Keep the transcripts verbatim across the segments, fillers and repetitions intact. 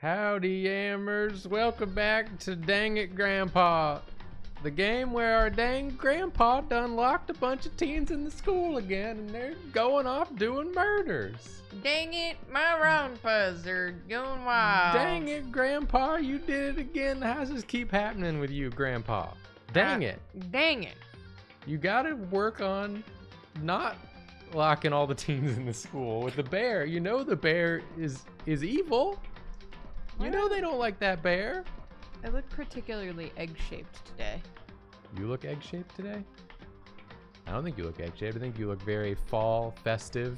Howdy yammers, welcome back to Dang It Grandpa, the game where our dang grandpa done locked a bunch of teens in the school again and they're going off doing murders. Dang it, my roundpas are going wild. Dang it grandpa, you did it again. How's this keep happening with you grandpa? Dang uh, it. Dang it. You gotta work on not locking all the teens in the school with the bear. You know the bear is is evil. You know they don't like that bear. I look particularly egg-shaped today. You look egg-shaped today? I don't think you look egg-shaped. I think you look very fall, festive,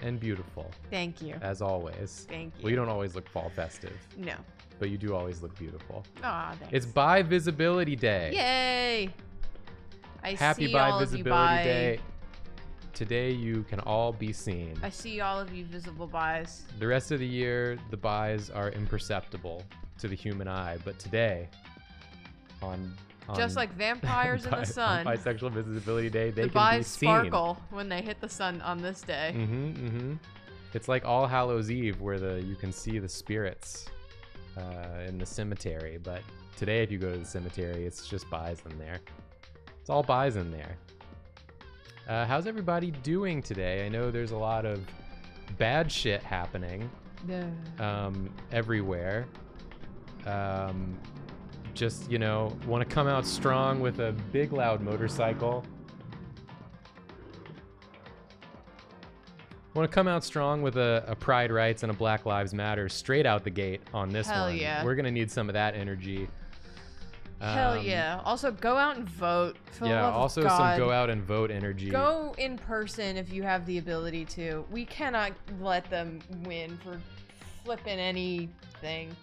and beautiful. Thank you. As always. Thank you. Well, you don't always look fall festive. No. But you do always look beautiful. Aw, thanks. It's Bi Visibility Day. Yay! I Happy see Bi all Visibility of you bi. Day. Today you can all be seen. I see all of you visible buys. The rest of the year, the buys are imperceptible to the human eye, but today, on, on just like vampires in the sun, on Bisexual Visibility Day, they the can be seen. The buys sparkle when they hit the sun on this day. Mm-hmm, mm-hmm. It's like All Hallows Eve, where the you can see the spirits uh, in the cemetery, but today if you go to the cemetery, it's just buys in there. It's all buys in there. Uh, how's everybody doing today? I know there's a lot of bad shit happening yeah. um, everywhere. Um, just, you know, want to come out strong with a big, loud motorcycle. Want to come out strong with a, a Pride Rights and a Black Lives Matter straight out the gate on this Hell one. Yeah. We're going to need some of that energy. Hell um, yeah. Also, go out and vote. For yeah, the love also of God. Some go out and vote energy. Go in person if you have the ability to. We cannot let them win for flipping anything.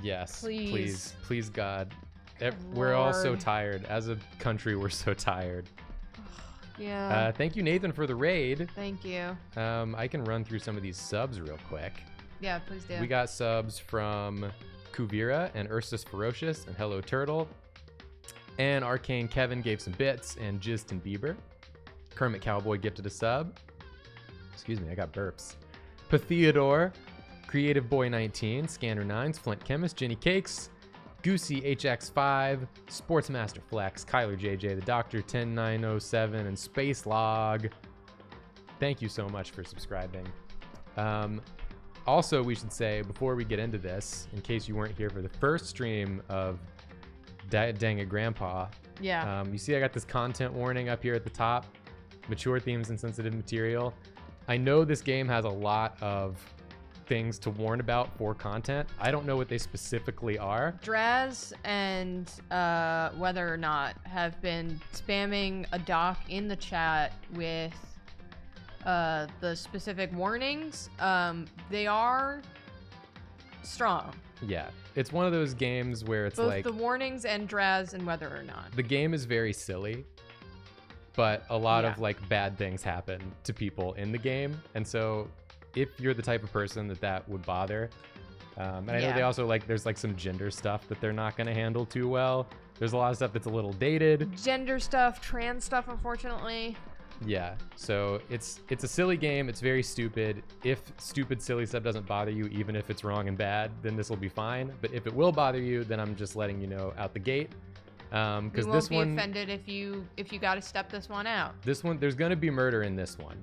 Yes, please. Please, please God. Good we're Lord. All so tired. As a country, we're so tired. Yeah. Uh, thank you, Nathan, for the raid. Thank you. Um, I can run through some of these subs real quick. Yeah, please do. We got subs from Kuvira and Ursus Ferocious and Hello Turtle and Arcane Kevin gave some bits and Justin Bieber. Kermit Cowboy gifted a sub. Excuse me, I got burps. Patheodore, Creative Boy nineteen, Scanner nines, Flint Chemist, Jenny Cakes, Goosey H X five, Sportsmaster Flex, Kyler J J, The Doctor ten nine oh seven, and Space Log. Thank you so much for subscribing. Um, Also, we should say, before we get into this, in case you weren't here for the first stream of D Dang It Grandpa, yeah. um, you see I got this content warning up here at the top, mature themes and sensitive material. I know this game has a lot of things to warn about for content. I don't know what they specifically are. Draz and uh, Whether or Not have been spamming a doc in the chat with Uh, the specific warnings, um, they are strong. Yeah, it's one of those games where it's both like the warnings and Draz and Whether or Not. The game is very silly, but a lot yeah. of like bad things happen to people in the game, and so if you're the type of person that that would bother, um, and I yeah. know they also like there's like some gender stuff that they're not going to handle too well. There's a lot of stuff that's a little dated. Gender stuff, trans stuff, unfortunately. Yeah, so it's it's a silly game. It's very stupid. If stupid, silly stuff doesn't bother you, even if it's wrong and bad, then this will be fine. But if it will bother you, then I'm just letting you know out the gate. Um, because this one, you won't be offended if you if you got to step this one out. This one, there's gonna be murder in this one.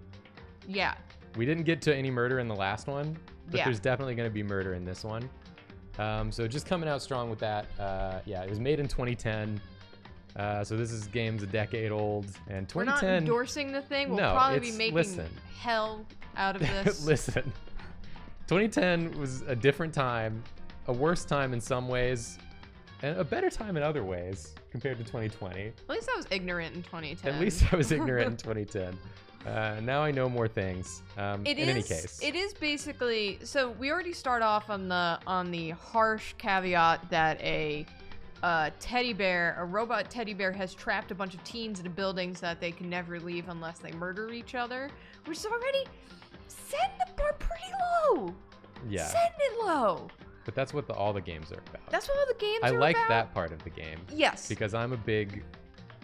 Yeah. We didn't get to any murder in the last one, but yeah. there's definitely gonna be murder in this one. Um, so just coming out strong with that. Uh, yeah, it was made in twenty ten. Uh, so this is game's a decade old, and twenty ten. We're not endorsing the thing. We'll no, probably be making listen. hell out of this. Listen, twenty ten was a different time, a worse time in some ways, and a better time in other ways compared to twenty twenty. At least I was ignorant in twenty ten. At least I was ignorant in twenty ten. Uh, now I know more things. Um, it in is, any case, it is basically. So we already start off on the on the harsh caveat that a. A teddy bear, a robot teddy bear has trapped a bunch of teens in a building so that they can never leave unless they murder each other, which is already setting the bar pretty low. Yeah. Setting it low. But that's what the, all the games are about. That's what all the games I are like about. I like that part of the game. Yes. Because I'm a big,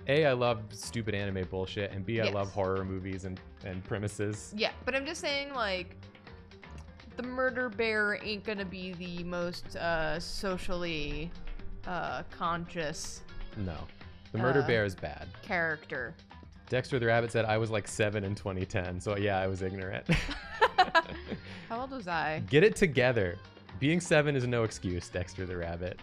A, I love stupid anime bullshit, and B, I yes. love horror movies and, and premises. Yeah, but I'm just saying, like, the murder bear ain't gonna be the most uh, socially uh, conscious. No. The murder uh, bear is bad. Character. Dexter the Rabbit said, I was like seven in twenty ten, so yeah, I was ignorant. How old was I? Get it together. Being seven is no excuse, Dexter the Rabbit.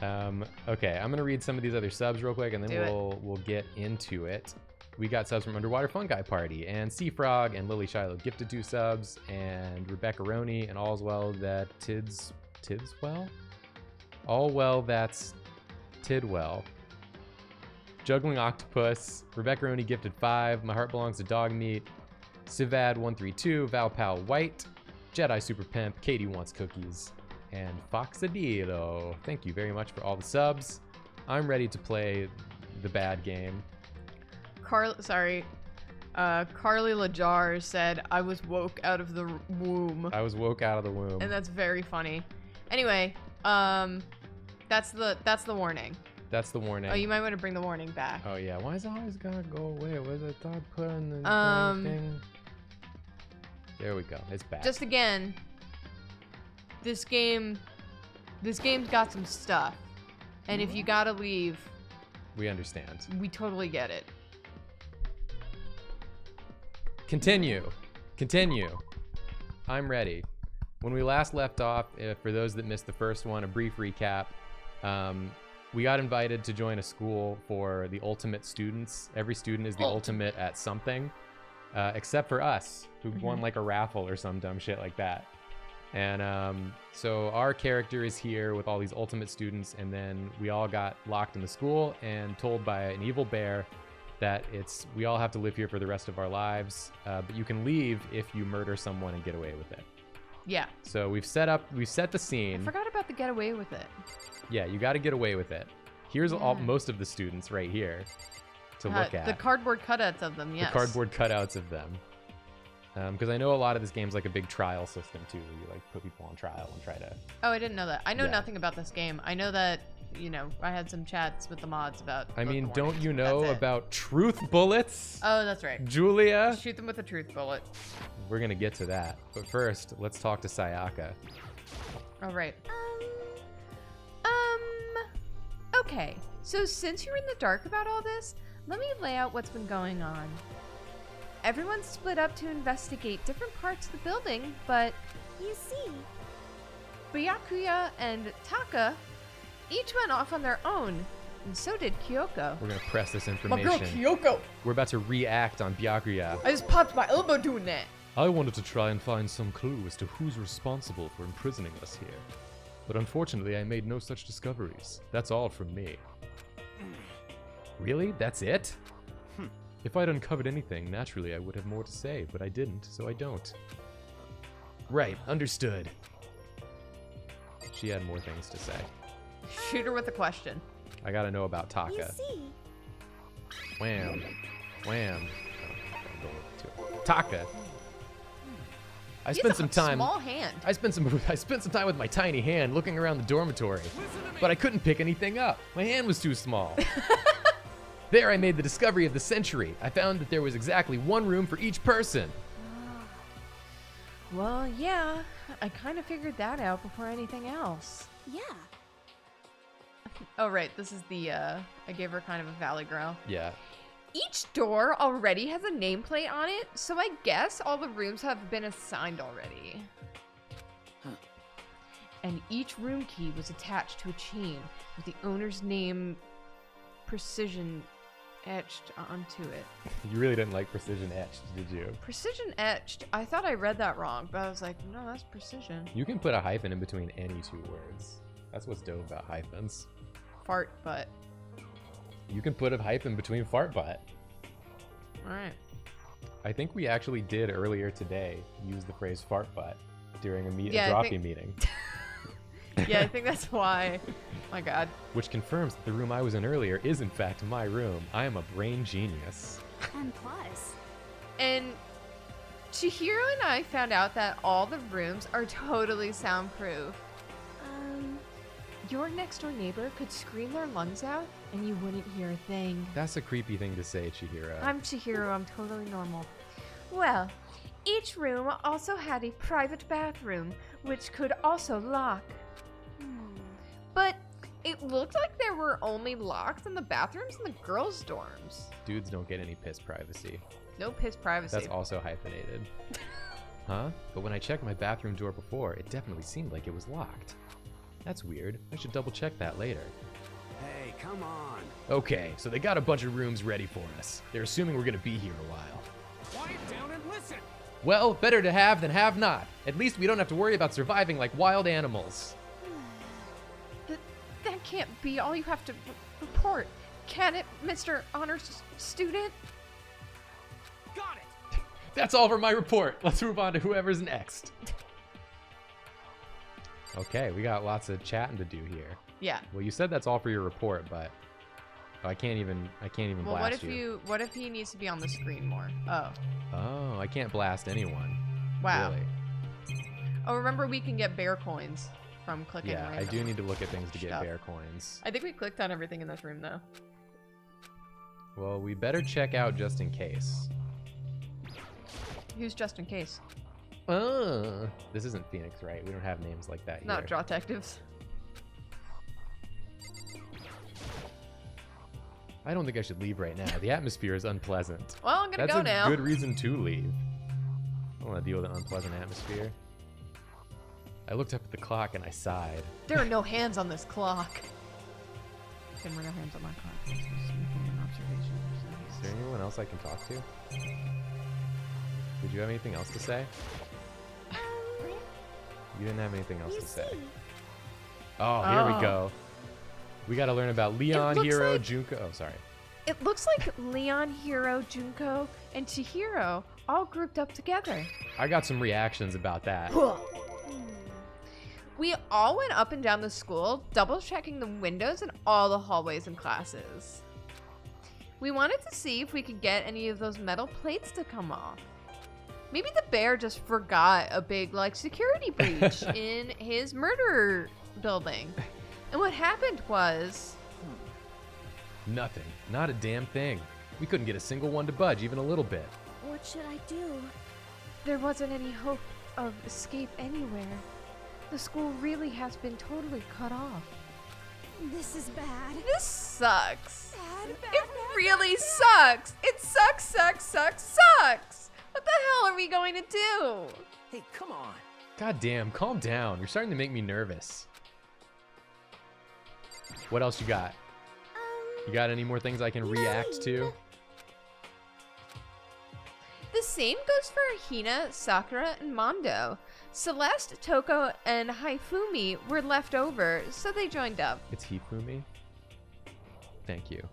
Um, okay, I'm gonna read some of these other subs real quick, and then Do we'll it. we'll get into it. We got subs from Underwater Fungi Party, and Sea Frog, and Lily Shiloh gifted two subs, and Rebecca Roney, and all's well that Tids Tidswell? All well that's Tidwell. Juggling Octopus, Rebecca Roney gifted five, My Heart Belongs to Dog Meat, Civad one three two, Valpal White, Jedi Super Pimp, Katie Wants Cookies, and Foxadito. Thank you very much for all the subs. I'm ready to play the bad game. Carl, sorry, uh, Carly Lajar said, I was woke out of the womb. I was woke out of the womb. And that's very funny. Anyway, um, that's the that's the warning. That's the warning. Oh, you might want to bring the warning back. Oh yeah, why is it always gonna go away? What did I thought put on the um, thing? There we go. It's back. Just again, this game, this game's got some stuff, and if you gotta leave, we understand. We totally get it. Continue. Continue. I'm ready. When we last left off, uh, for those that missed the first one, a brief recap. Um, we got invited to join a school for the ultimate students. Every student is the ultimate at something, uh, except for us, who won like a raffle or some dumb shit like that. And um, so our character is here with all these ultimate students, and then we all got locked in the school and told by an evil bear that it's we all have to live here for the rest of our lives, uh, but you can leave if you murder someone and get away with it. Yeah. So we've set up, we've set the scene. I forgot about the get away with it. Yeah, you got to get away with it. Here's yeah. all most of the students right here to uh, look at. The cardboard cutouts of them, yes. The cardboard cutouts of them. Because um, I know a lot of this game's like a big trial system too, where you like put people on trial and try to. Oh, I didn't know that. I know yeah. nothing about this game. I know that. You know, I had some chats with the mods about. I mean, don't you know about truth bullets? Oh, that's right. Julia. Shoot them with a truth bullet. We're going to get to that. But first, let's talk to Sayaka. All right. Um, um, okay. So since you're in the dark about all this, let me lay out what's been going on. Everyone's split up to investigate different parts of the building, but you see, Byakuya and Taka each went off on their own, and so did Kyoko. We're gonna press this information. My girl Kyoko! We're about to react on Byakuya. I just popped my elbow doing that. I wanted to try and find some clue as to who's responsible for imprisoning us here. But unfortunately, I made no such discoveries. That's all from me. Really? That's it? Hm. If I'd uncovered anything, naturally I would have more to say, but I didn't, so I don't. Right, understood. She had more things to say. Shoot her with a question. I gotta know about Taka. Wham. Wham. Oh, to Taka. I He's spent some time small hand. I spent some I spent some time with my tiny hand looking around the dormitory. But I couldn't pick anything up. My hand was too small. There I made the discovery of the century. I found that there was exactly one room for each person. Well, yeah. I kind of figured that out before anything else. Yeah. Oh, right. This is the, uh, I gave her kind of a valley growl. Yeah. Each door already has a nameplate on it, so I guess all the rooms have been assigned already. Huh. And each room key was attached to a chain with the owner's name precision etched onto it. You really didn't like precision etched, did you? Precision etched? I thought I read that wrong, but I was like, no, that's precision. You can put a hyphen in between any two words. That's what's dope about hyphens. Fart butt. You can put a hyphen between fart butt. All right. I think we actually did earlier today use the phrase fart butt during a, meet yeah, a Drawfee think... meeting. Yeah, I think that's why. My God. Which confirms that the room I was in earlier is in fact my room. I am a brain genius. And plus. And Chihiro and I found out that all the rooms are totally soundproof. Your next door neighbor could scream their lungs out and you wouldn't hear a thing. That's a creepy thing to say, Chihiro. I'm Chihiro, I'm totally normal. Well, Each room also had a private bathroom, which could also lock. Hmm. But it looked like there were only locks in the bathrooms in the girls' dorms. Dudes don't get any piss privacy. No piss privacy. That's also hyphenated. Huh? But when I checked my bathroom door before, it definitely seemed like it was locked. That's weird. I should double check that later. Hey, come on. Okay, so they got a bunch of rooms ready for us. They're assuming we're gonna be here a while. Quiet down and listen. Well, better to have than have not. At least we don't have to worry about surviving like wild animals. Th that can't be all you have to r report, can it, Mister Honors Student? Got it. That's all for my report. Let's move on to whoever's next. Okay, we got lots of chatting to do here. Yeah. Well, you said that's all for your report, but I can't even I can't even well, blast what if you. you. What if he needs to be on the screen more? Oh. Oh, I can't blast anyone. Wow. Really. Oh, remember we can get bear coins from clicking. Yeah, random. I do need to look at things to get Stuff. bear coins. I think we clicked on everything in this room though. Well, we better check out just in case. Who's just in case? Uh, this isn't Phoenix, right? We don't have names like that here. Not Draw Tectives. I don't think I should leave right now. The atmosphere is unpleasant. Well, I'm gonna That's go now. That's a good reason to leave. I don't want to deal with an unpleasant atmosphere. I looked up at the clock and I sighed. There are no hands on this clock. There were no hands on my clock. This is an observation. Is there anyone else I can talk to? Did you have anything else to say? Um, you didn't have anything else to say. Oh, here oh. we go. We got to learn about Leon, Hiro, like, Junko. Oh, sorry. It looks like Leon, Hiro, Junko, and Chihiro all grouped up together. I got some reactions about that. We all went up and down the school, double checking the windows and all the hallways and classes. We wanted to see if we could get any of those metal plates to come off. Maybe the bear just forgot a big, like, security breach in his murder building. And what happened was... Nothing. Not a damn thing. We couldn't get a single one to budge, even a little bit. What should I do? There wasn't any hope of escape anywhere. The school really has been totally cut off. This is bad. This sucks. Bad, bad, it bad, really bad, bad. sucks. It sucks, sucks, sucks, sucks. What the hell are we going to do? Hey, come on. Goddamn, calm down. You're starting to make me nervous. What else you got? Um, you got any more things I can nine. react to? The same goes for Hina, Sakura, and Mondo. Celeste, Toko, and Hifumi were left over, so they joined up. It's Hifumi? Thank you.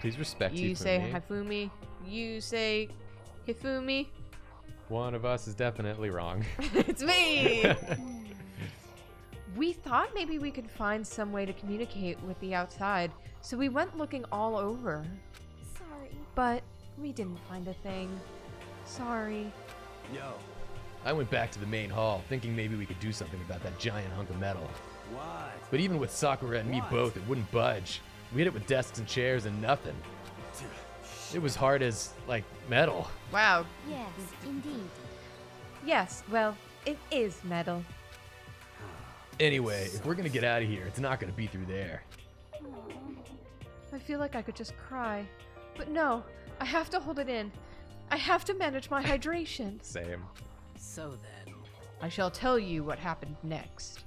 Please respect Hifumi. You say Hifumi. You say Hifumi. One of us is definitely wrong. It's me! We thought maybe we could find some way to communicate with the outside, so we went looking all over. Sorry. But we didn't find a thing. Sorry. No. I went back to the main hall, thinking maybe we could do something about that giant hunk of metal. What? But even with Sakura and what? me both, it wouldn't budge. We hit it with desks and chairs and nothing. It was hard as, like, metal. Wow. Yes, indeed. Yes, well, it is metal. Anyway, if we're gonna get out of here, it's not gonna be through there. I feel like I could just cry. But no, I have to hold it in. I have to manage my hydration. Same. So then, I shall tell you what happened next.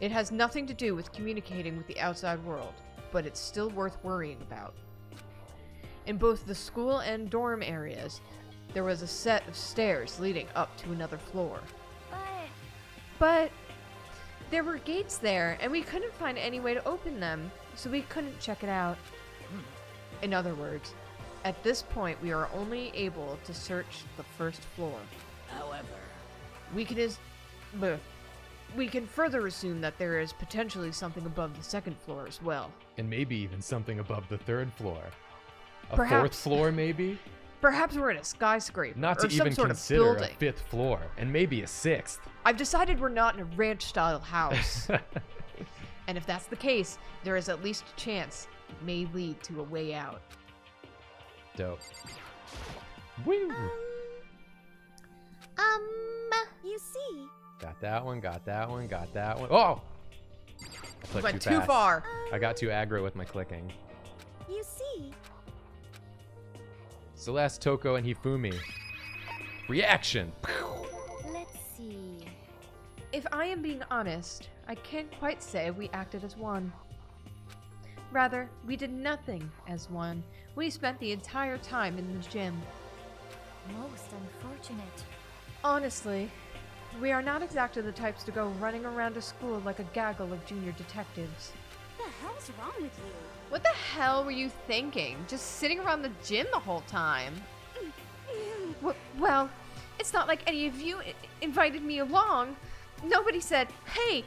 It has nothing to do with communicating with the outside world, but it's still worth worrying about. In both the school and dorm areas, there was a set of stairs leading up to another floor. But... But... There were gates there, and we couldn't find any way to open them, so we couldn't check it out. In other words, at this point, we are only able to search the first floor. However, we can is, we can further assume that there is potentially something above the second floor as well. And maybe even something above the third floor. A Perhaps. fourth floor, maybe? Perhaps we're in a skyscraper, not to or even some sort consider of building. a fifth floor, and maybe a sixth. I've decided we're not in a ranch-style house. And if that's the case, there is at least a chance it may lead to a way out. Dope. Woo! Um, Um, you see. Got that one, got that one, got that one. Oh! I clicked went too, too far. Um, I got too aggro with my clicking. You see. Celeste, Toko, and Hifumi. Reaction! Let's see. If I am being honest, I can't quite say we acted as one. Rather, we did nothing as one. We spent the entire time in the gym. Most unfortunate. Honestly, we are not exactly the types to go running around a school like a gaggle of junior detectives. What the hell's wrong with you? What the hell were you thinking? Just sitting around the gym the whole time? Well, it's not like any of you I invited me along. Nobody said, hey,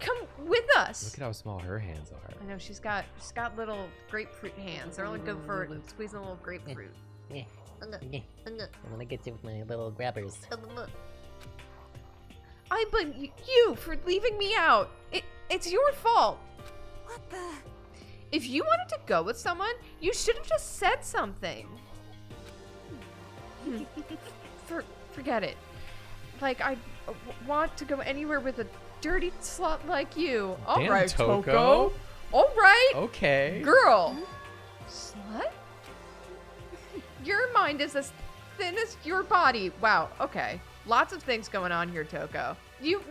come with us. Look at how small her hands are. I know, she's got she's got little grapefruit hands. They're only good for squeezing a little grapefruit. Yeah. Yeah. I'm gonna get you with my little grabbers. I blame you for leaving me out. It, it's your fault. What the? If you wanted to go with someone, you should have just said something. For, forget it. Like, I want to go anywhere with a dirty slut like you. All Damn, right, Toko. Toko. All right. Okay. Girl. Slut? Your mind is as thin as your body. Wow. Okay. Lots of things going on here, Toko. You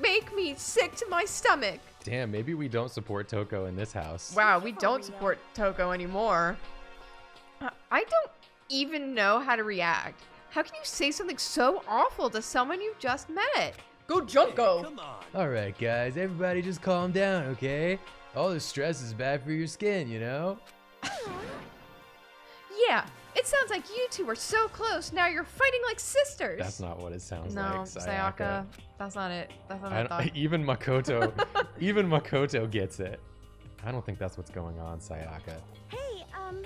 make me sick to my stomach. Damn, maybe we don't support Toko in this house. Wow, we don't support Toko anymore. I don't even know how to react. How can you say something so awful to someone you just met? Go Junko! Hey, come on. All right, guys, everybody just calm down, okay? All this stress is bad for your skin, you know? Yeah, it sounds like you two are so close, now you're fighting like sisters. That's not what it sounds no, like, Sayaka. Sayaka. That's not it. That's not I thought. Even Makoto, even Makoto gets it. I don't think that's what's going on, Sayaka. Hey, um...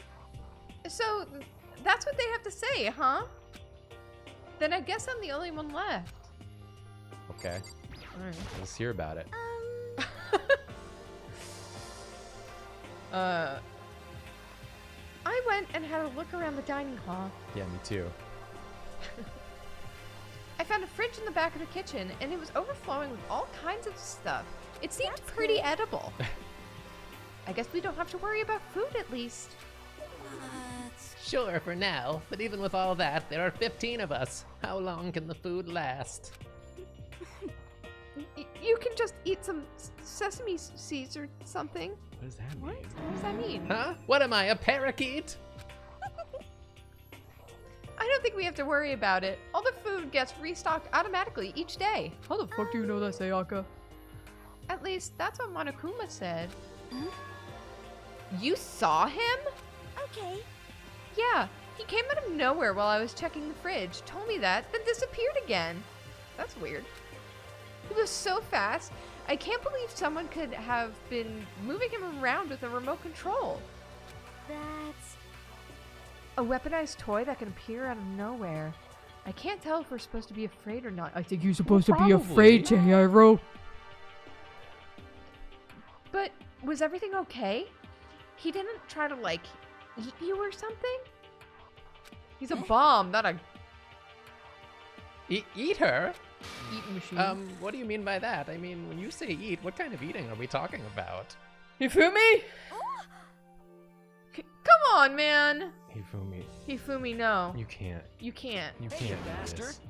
So, that's what they have to say, huh? Then I guess I'm the only one left. Okay. All right. Let's hear about it. Um... uh... I went and had a look around the dining hall. Yeah, me too. I found a fridge in the back of the kitchen, and it was overflowing with all kinds of stuff. It seemed That's pretty cool. edible. I guess we don't have to worry about food, at least. What? Sure, for now. But even with all that, there are fifteen of us. How long can the food last? Y you can just eat some sesame seeds or something. What does that mean? What? What does that mean? Huh? What am I, a parakeet? I don't think we have to worry about it. All the food gets restocked automatically each day. How the fuck um, do you know that, Sayaka? At least that's what Monokuma said. Huh? You saw him? Okay. Yeah, he came out of nowhere while I was checking the fridge, told me that, then disappeared again. That's weird. He was so fast. I can't believe someone could have been moving him around with a remote control. That's... a weaponized toy that can appear out of nowhere. I can't tell if we're supposed to be afraid or not. I think you're supposed well, to be afraid, Chihiro. But was everything okay? He didn't try to, like, eat you or something? He's a bomb, not a... E eat her? Eating machine. Um, what do you mean by that? I mean, when you say eat, what kind of eating are we talking about? Hifumi? C come on, man. Hifumi. Hifumi, no. You can't. You can't. You can't. Hey, do bastard. This.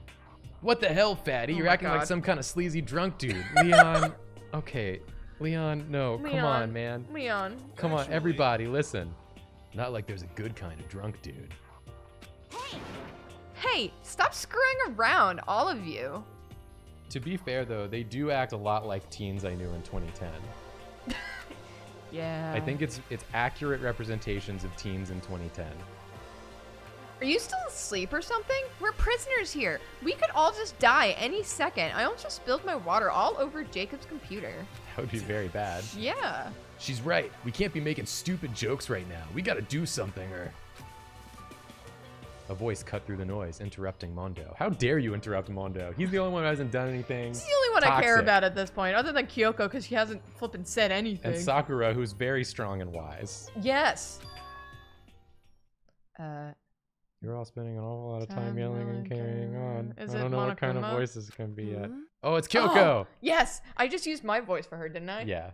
What the hell, fatty? Oh, you're acting God. Like some kind of sleazy drunk dude. Leon. Okay. Leon, no. Leon. Come on, man. Leon. Come Actually. on, everybody, listen. Not like there's a good kind of drunk dude. Hey. Hey, stop screwing around, all of you. To be fair, though, they do act a lot like teens I knew in twenty ten. Yeah. I think it's it's accurate representations of teens in twenty ten. Are you still asleep or something? We're prisoners here. We could all just die any second. I almost just spilled my water all over Jacob's computer. That would be very bad. Yeah. She's right. We can't be making stupid jokes right now. We gotta do something or... A voice cut through the noise, interrupting Mondo. How dare you interrupt Mondo? He's the only one who hasn't done anything. He's the only one toxic. I care about at this point, other than Kyoko, because she hasn't flippin' said anything. And Sakura, who's very strong and wise. Yes. Uh, You're all spending an awful lot of time, time yelling and carrying on. Is I don't know Monokuma? What kind of voice this is going to be mm-hmm. yet. Oh, it's Kyoko! Oh, yes! I just used my voice for her, didn't I? Yeah.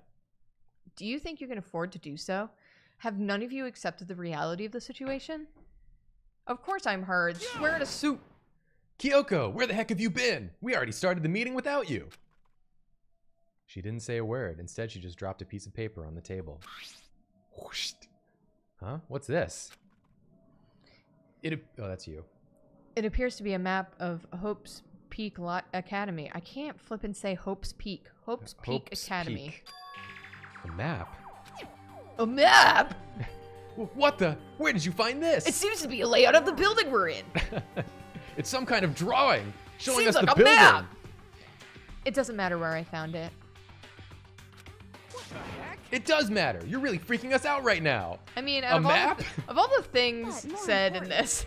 Do you think you can afford to do so? Have none of you accepted the reality of the situation? Of course I'm her. Just yeah. wearing a suit. Kyoko, where the heck have you been? We already started the meeting without you. She didn't say a word. Instead, she just dropped a piece of paper on the table. Whoosh. Huh? What's this? It, oh, that's you. It appears to be a map of Hope's Peak Lot Academy. I can't flip and say Hope's Peak. Hope's uh, Peak Hope's Academy. Peak. A map? A map? What the? Where did you find this? It seems to be a layout of the building we're in. It's some kind of drawing showing seems us like the a building. Map. It doesn't matter where I found it. What the heck? It does matter. You're really freaking us out right now. I mean, out a of, map? All the, of all the things yeah, said important. in this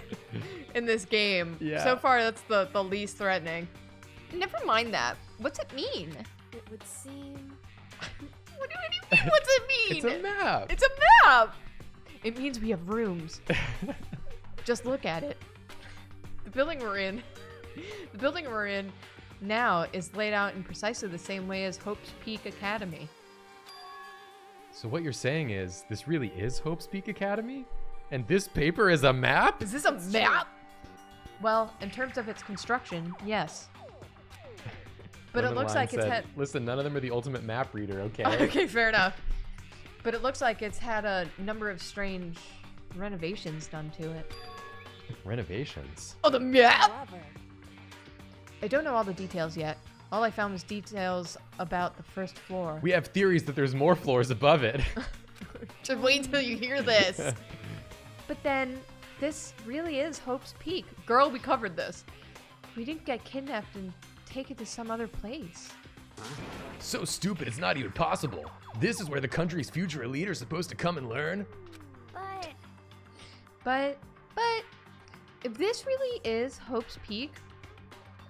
in this game, yeah. so far that's the, the least threatening. Never mind that. What's it mean? It would seem. What do you mean? What's it mean? It's a map. It's a map. It means we have rooms. Just look at it. The building we're in, the building we're in now is laid out in precisely the same way as Hope's Peak Academy. So what you're saying is this really is Hope's Peak Academy? And this paper is a map? Is this a map? Well, in terms of its construction, yes. But it looks like it's had... Listen, none of them are the ultimate map reader, okay? Okay, fair enough. But it looks like it's had a number of strange renovations done to it. Renovations? Oh, the map! I don't know all the details yet. All I found was details about the first floor. We have theories that there's more floors above it. Just wait till you hear this. But then, this really is Hope's Peak. Girl, we covered this. We didn't get kidnapped and... take it to some other place. So stupid, it's not even possible. This is where the country's future elite are supposed to come and learn. But, but, but, if this really is Hope's Peak,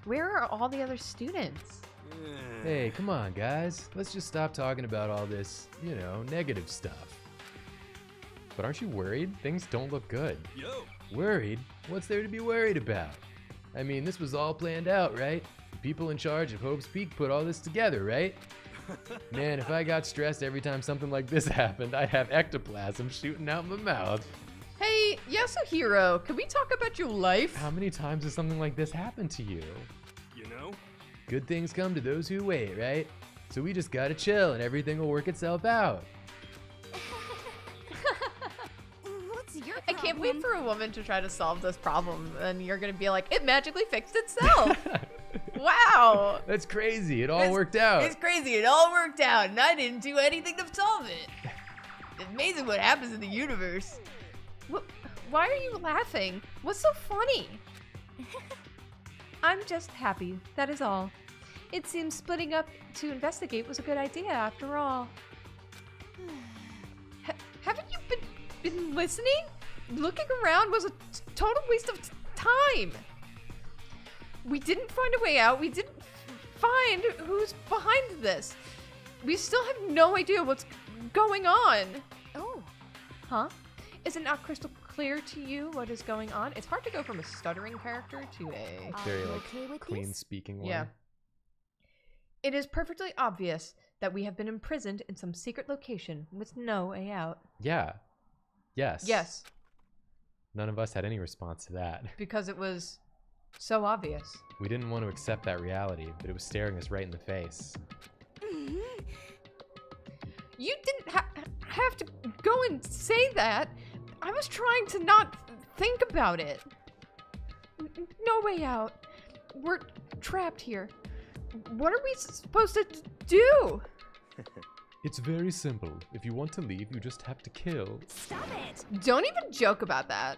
where are all the other students? Hey, come on, guys. Let's just stop talking about all this, you know, negative stuff. But aren't you worried? Things don't look good. Yo. Worried? What's there to be worried about? I mean, this was all planned out, right? People in charge of Hope's Peak put all this together, right? Man, if I got stressed every time something like this happened, I'd have ectoplasm shooting out my mouth. Hey, Yasuhiro, can we talk about your life? How many times has something like this happened to you? You know? Good things come to those who wait, right? So we just gotta chill and everything will work itself out. What's your problem? I can't wait for a woman to try to solve this problem, and you're gonna be like, it magically fixed itself. Wow! That's crazy. It all it's, worked out. It's crazy. It all worked out, and I didn't do anything to solve it. It's amazing what happens in the universe. What, why are you laughing? What's so funny? I'm just happy. That is all. It seems splitting up to investigate was a good idea after all. H haven't you been, been listening? Looking around was a total waste of t time. We didn't find a way out. We didn't find who's behind this. We still have no idea what's going on. Oh. Huh? Is it not crystal clear to you what is going on? It's hard to go from a stuttering character to a... very, like, okay clean-speaking one. Yeah. It is perfectly obvious that we have been imprisoned in some secret location with no way out. Yeah. Yes. Yes. None of us had any response to that. Because it was... so obvious. We didn't want to accept that reality, but it was staring us right in the face. You didn't ha have to go and say that. I was trying to not think about it. No way out. We're trapped here. What are we supposed to do? It's very simple. If you want to leave, you just have to kill. Stop it! Don't even joke about that.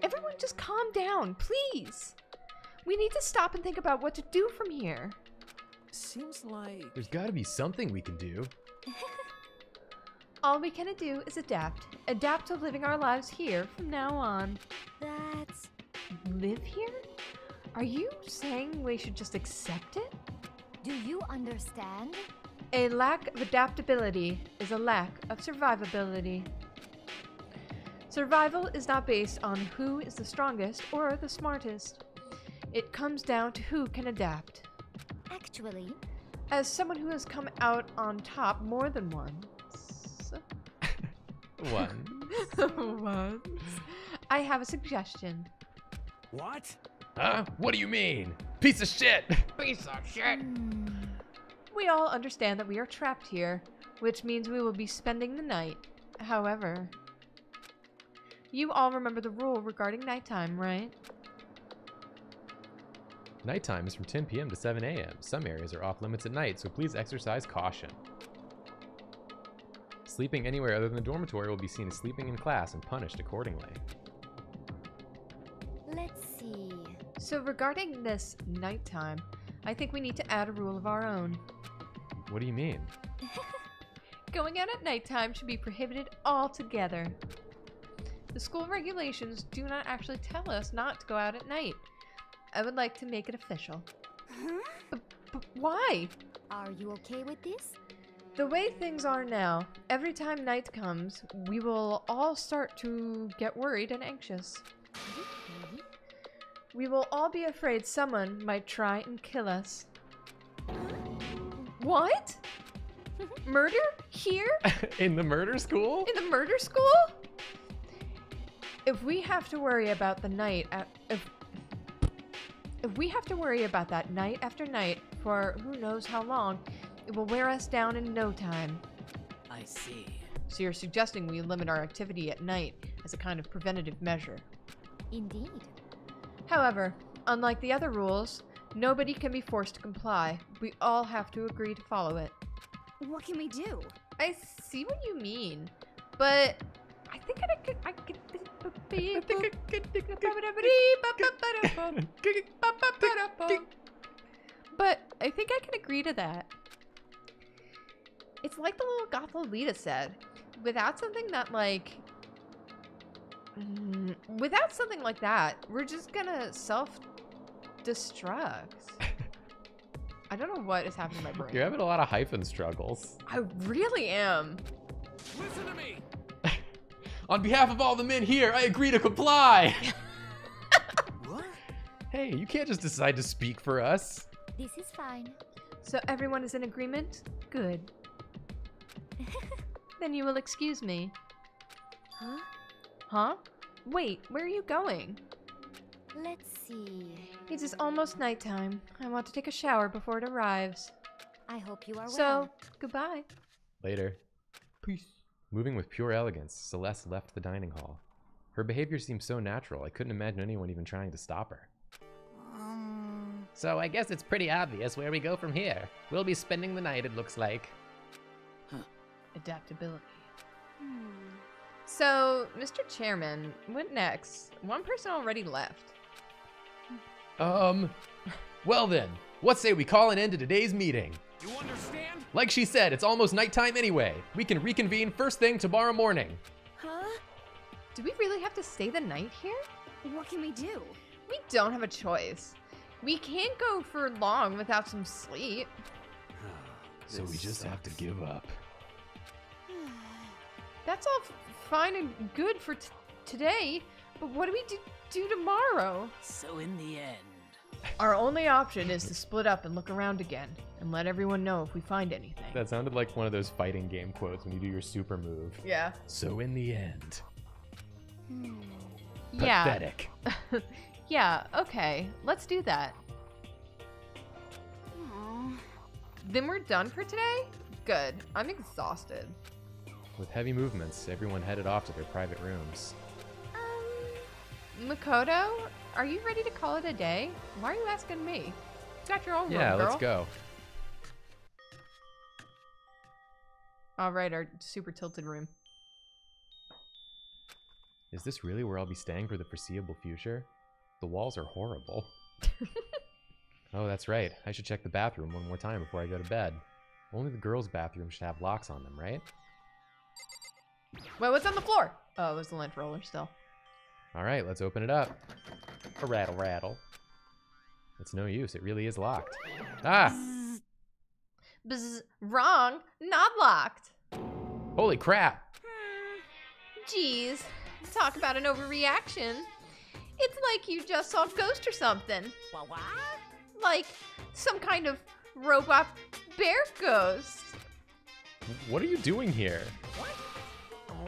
Everyone just calm down, please. We need to stop and think about what to do from here. Seems like... there's gotta be something we can do. All we can do is adapt. Adapt to living our lives here from now on. That's... live here? Are you saying we should just accept it? Do you understand? A lack of adaptability is a lack of survivability. Survival is not based on who is the strongest or the smartest. It comes down to who can adapt. Actually, as someone who has come out on top more than once... once? Once? I have a suggestion. What? Huh? What do you mean? Piece of shit! Piece of shit! Hmm. We all understand that we are trapped here, which means we will be spending the night. However, you all remember the rule regarding nighttime, right? Nighttime is from ten p m to seven a m Some areas are off limits at night, so please exercise caution. Sleeping anywhere other than the dormitory will be seen as sleeping in class and punished accordingly. Let's see. So regarding this nighttime, I think we need to add a rule of our own. What do you mean? Going out at nighttime should be prohibited altogether. The school regulations do not actually tell us not to go out at night. I would like to make it official. Huh? But, but why? Are you okay with this? The way things are now, every time night comes, we will all start to get worried and anxious. Okay. We will all be afraid someone might try and kill us. What? Murder? Here? In the murder school? In the murder school? If we have to worry about the night at, if, if we have to worry about that night after night for who knows how long, it will wear us down in no time. I see. So you're suggesting we limit our activity at night as a kind of preventative measure. Indeed. However, unlike the other rules, nobody can be forced to comply. We all have to agree to follow it. What can we do? I see what you mean, but I think I could. I could. I think I could. But I think I can agree to that. It's like the little goth Lolita said, without something that like. Without something like that, we're just gonna self-destruct. I don't know what is happening in my brain. You're having a lot of hyphen struggles. I really am. Listen to me. On behalf of all the men here, I agree to comply. What? Hey, you can't just decide to speak for us. This is fine. So everyone is in agreement? Good. Then you will excuse me. Huh? Huh? Wait, where are you going? Let's see. It is almost nighttime. I want to take a shower before it arrives. I hope you are well. So, goodbye. Later. Peace. Moving with pure elegance, Celeste left the dining hall. Her behavior seemed so natural, I couldn't imagine anyone even trying to stop her. Um... So I guess it's pretty obvious where we go from here. We'll be spending the night, it looks like. Huh. Adaptability. Hmm. So, Mister Chairman, what next? One person already left. Um, well then, what say we call an end to today's meeting? You understand? Like she said, it's almost nighttime anyway. We can reconvene first thing tomorrow morning. Huh? Do we really have to stay the night here? What can we do? We don't have a choice. We can't go for long without some sleep. So we just have to give up. That's all fine and good for t today, but what do we do, do tomorrow? So in the end... Our only option is to split up and look around again, and let everyone know if we find anything. That sounded like one of those fighting game quotes when you do your super move. Yeah. So in the end... Hmm. Pathetic. Yeah. Yeah, okay. Let's do that. Aww. Then we're done for today? Good. I'm exhausted. With heavy movements, everyone headed off to their private rooms. Um, Makoto, are you ready to call it a day? Why are you asking me? You got your own yeah, room, girl. Yeah, let's go. All right, our super tilted room. Is this really where I'll be staying for the foreseeable future? The walls are horrible. Oh, that's right. I should check the bathroom one more time before I go to bed. Only the girls' bathrooms should have locks on them, right? Wait, what's on the floor? Oh, it was the lint roller still. All right, let's open it up. A rattle rattle. It's no use. It really is locked. Ah! Bzz. Bzz. Wrong. Not locked. Holy crap. Hmm. Jeez. Talk about an overreaction. It's like you just saw Ghost or something. What, what? Like some kind of robot bear ghost. What are you doing here? What?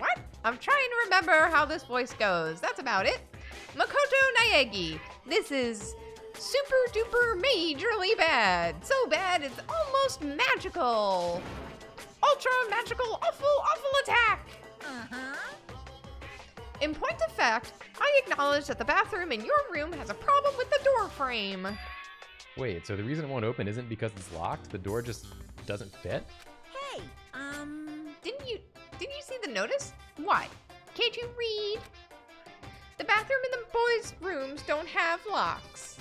What? I'm trying to remember how this voice goes. That's about it. Makoto Naegi. This is super duper majorly bad. So bad it's almost magical. Ultra magical awful awful attack. Uh-huh. In point of fact, I acknowledge that the bathroom in your room has a problem with the door frame. Wait, so the reason it won't open isn't because it's locked? The door just doesn't fit? Hey, um... Didn't you, didn't you see the notice? Why? Can't you read? The bathroom and the boys' rooms don't have locks.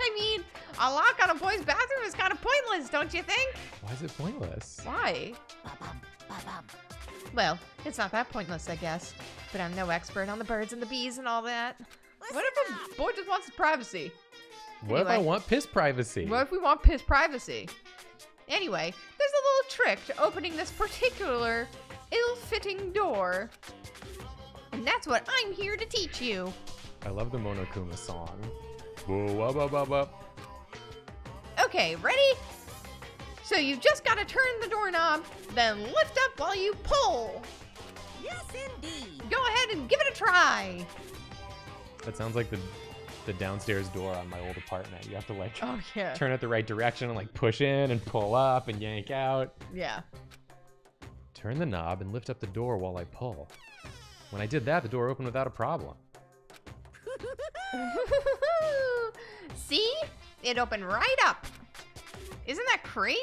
I mean, a lock on a boys' bathroom is kind of pointless, don't you think? Why is it pointless? Why? Ba-bum, ba-bum. Well, it's not that pointless, I guess. But I'm no expert on the birds and the bees and all that. Listen what if a boy just wants his privacy? What anyway, if I want piss privacy? What if we want piss privacy? Anyway, there's a little trick to opening this particular ill-fitting door. And that's what I'm here to teach you. I love the Monokuma song. Whoa, up, up, up, up. Okay, ready? So you've just got to turn the doorknob, then lift up while you pull. Yes, indeed. Go ahead and give it a try. That sounds like the the downstairs door on my old apartment. You have to like oh, yeah. turn it the right direction and like push in and pull up and yank out. Yeah. Turn the knob and lift up the door while I pull. When I did that, the door opened without a problem. See? It opened right up. Isn't that crazy,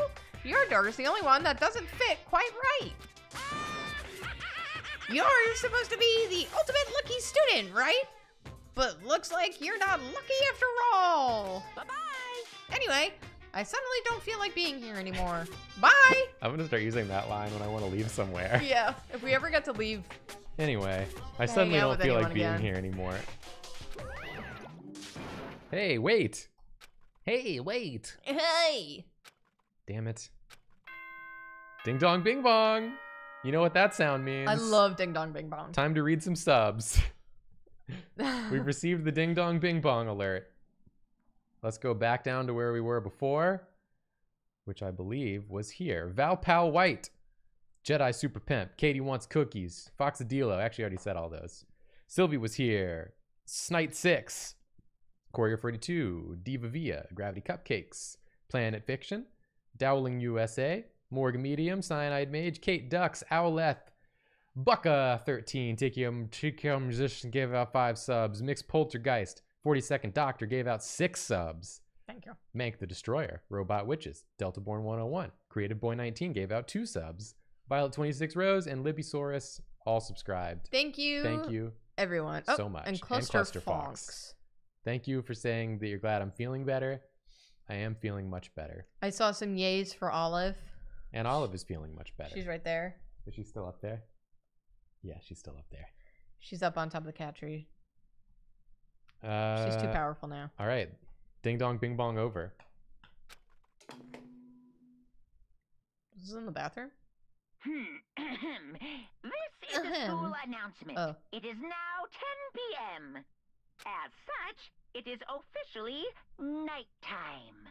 though? Your door is the only one that doesn't fit quite right. You're supposed to be the ultimate lucky student, right? But looks like you're not lucky after all. Bye-bye. Anyway, I suddenly don't feel like being here anymore. Bye. I'm going to start using that line when I want to leave somewhere. Yeah, if we ever get to leave. Anyway, I suddenly don't feel like being here anymore. Hey, wait. Hey, wait. Hey. Damn it. Ding dong bing bong. You know what that sound means. I love ding dong bing bong. Time to read some subs. We've received the ding dong bing bong alert. Let's go back down to where we were before, which I believe was here. Valpal White. Jedi Super Pimp. Katie Wants Cookies. Foxadillo. Actually, I already said all those. Sylvie was here. Snite six. Courier forty-two, Diva Via, Gravity Cupcakes, Planet Fiction, Dowling U S A, Morgan Medium, Cyanide Mage, Kate Ducks, Owleth, Bucka thirteen, Tikium, Tikium Musician gave out five subs, Mixed Poltergeist, forty-second Doctor gave out six subs. Thank you. Mank the Destroyer, Robot Witches, Deltaborn one oh one, Creative Boy nineteen gave out two subs, Violet twenty-six Rose, and Libbysaurus all subscribed. Thank you. Thank you. Everyone. So oh, much. And Cluster, and Cluster Fox. Fox. Thank you for saying that you're glad I'm feeling better. I am feeling much better. I saw some yays for Olive. And Olive is feeling much better. She's right there. Is she still up there? Yeah, she's still up there. She's up on top of the cat tree. Uh, she's too powerful now. All right. Ding dong, bing bong over. Is this in the bathroom? Hmm. This is a school announcement. Oh. It is now ten p m As such, it is officially nighttime.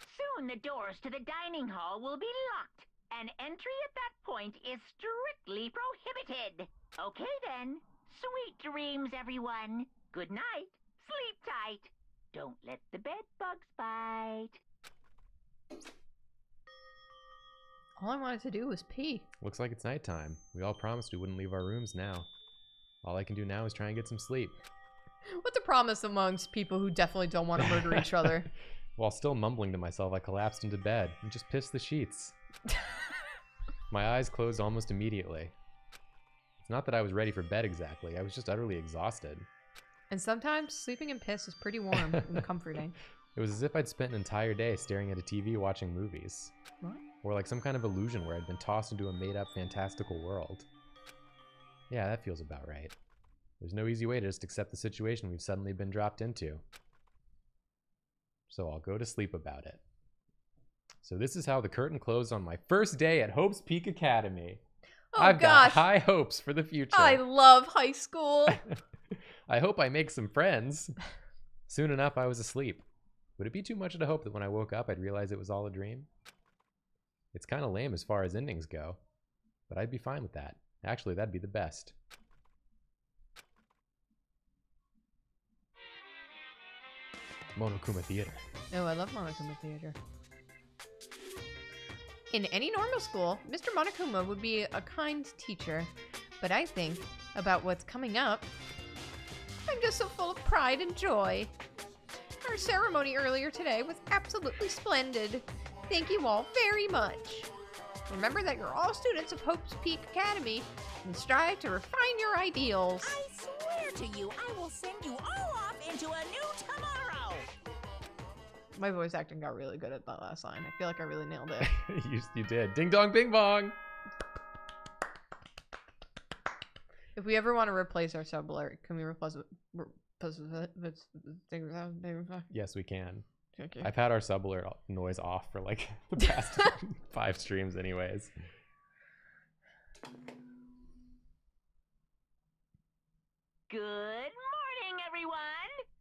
Soon the doors to the dining hall will be locked, and entry at that point is strictly prohibited. Okay then, sweet dreams everyone. Good night, sleep tight. Don't let the bed bugs bite. All I wanted to do was pee. Looks like it's nighttime. We all promised we wouldn't leave our rooms now. All I can do now is try and get some sleep. What's a promise amongst people who definitely don't want to murder each other? While still mumbling to myself, I collapsed into bed and just pissed the sheets. My eyes closed almost immediately. It's not that I was ready for bed exactly. I was just utterly exhausted. And sometimes sleeping in piss is pretty warm and comforting. It was as if I'd spent an entire day staring at a T V watching movies. What? Or like some kind of illusion where I'd been tossed into a made-up fantastical world. Yeah, that feels about right. There's no easy way to just accept the situation we've suddenly been dropped into. So I'll go to sleep about it. So this is how the curtain closed on my first day at Hope's Peak Academy. Oh, I've gosh. got high hopes for the future. I love high school. I hope I make some friends. Soon enough, I was asleep. Would it be too much to hope that when I woke up, I'd realize it was all a dream? It's kind of lame as far as endings go, but I'd be fine with that. Actually, that'd be the best. Monokuma Theater. Oh, I love Monokuma Theater. In any normal school, Mister Monokuma would be a kind teacher, but I think about what's coming up, I'm just so full of pride and joy. Our ceremony earlier today was absolutely splendid. Thank you all very much. Remember that you're all students of Hope's Peak Academy and strive to refine your ideals. I swear to you, I will send you all off into a new tomorrow. My voice acting got really good at that last line. I feel like I really nailed it. you, you did. Ding dong, bing bong. If we ever want to replace our sub alert, can we replace it? Yes, we can. Okay. I've had our sub alert noise off for like the past five streams anyways. Good morning, everyone.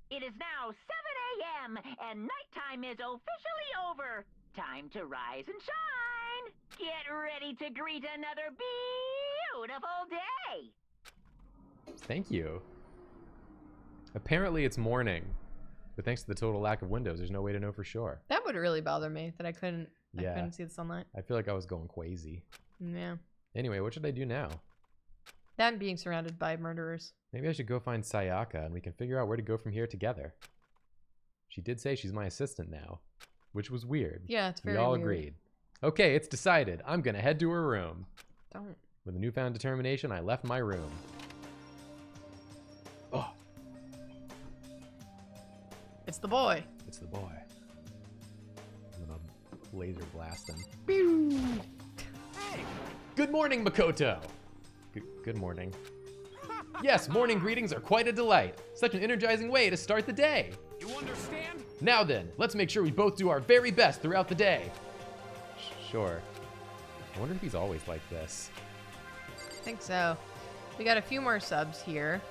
It is now seven a m and nighttime is officially over. Time to rise and shine. Get ready to greet another beautiful day. Thank you. Apparently it's morning, but thanks to the total lack of windows, there's no way to know for sure. That would really bother me that I couldn't, yeah. I couldn't see the sunlight. I feel like I was going crazy. Yeah. Anyway, what should I do now? That and being surrounded by murderers. Maybe I should go find Sayaka and we can figure out where to go from here together. She did say she's my assistant now, which was weird. Yeah, it's very weird. We all weird. agreed. Okay, it's decided. I'm going to head to her room. Don't. With a newfound determination, I left my room. Oh. It's the boy. It's the boy. I'm gonna laser blast him. Hey. Good morning, Makoto. Good, good morning. Yes, morning greetings are quite a delight. Such an energizing way to start the day. You understand? Now then, let's make sure we both do our very best throughout the day. Sure. I wonder if he's always like this. I think so. We got a few more subs here.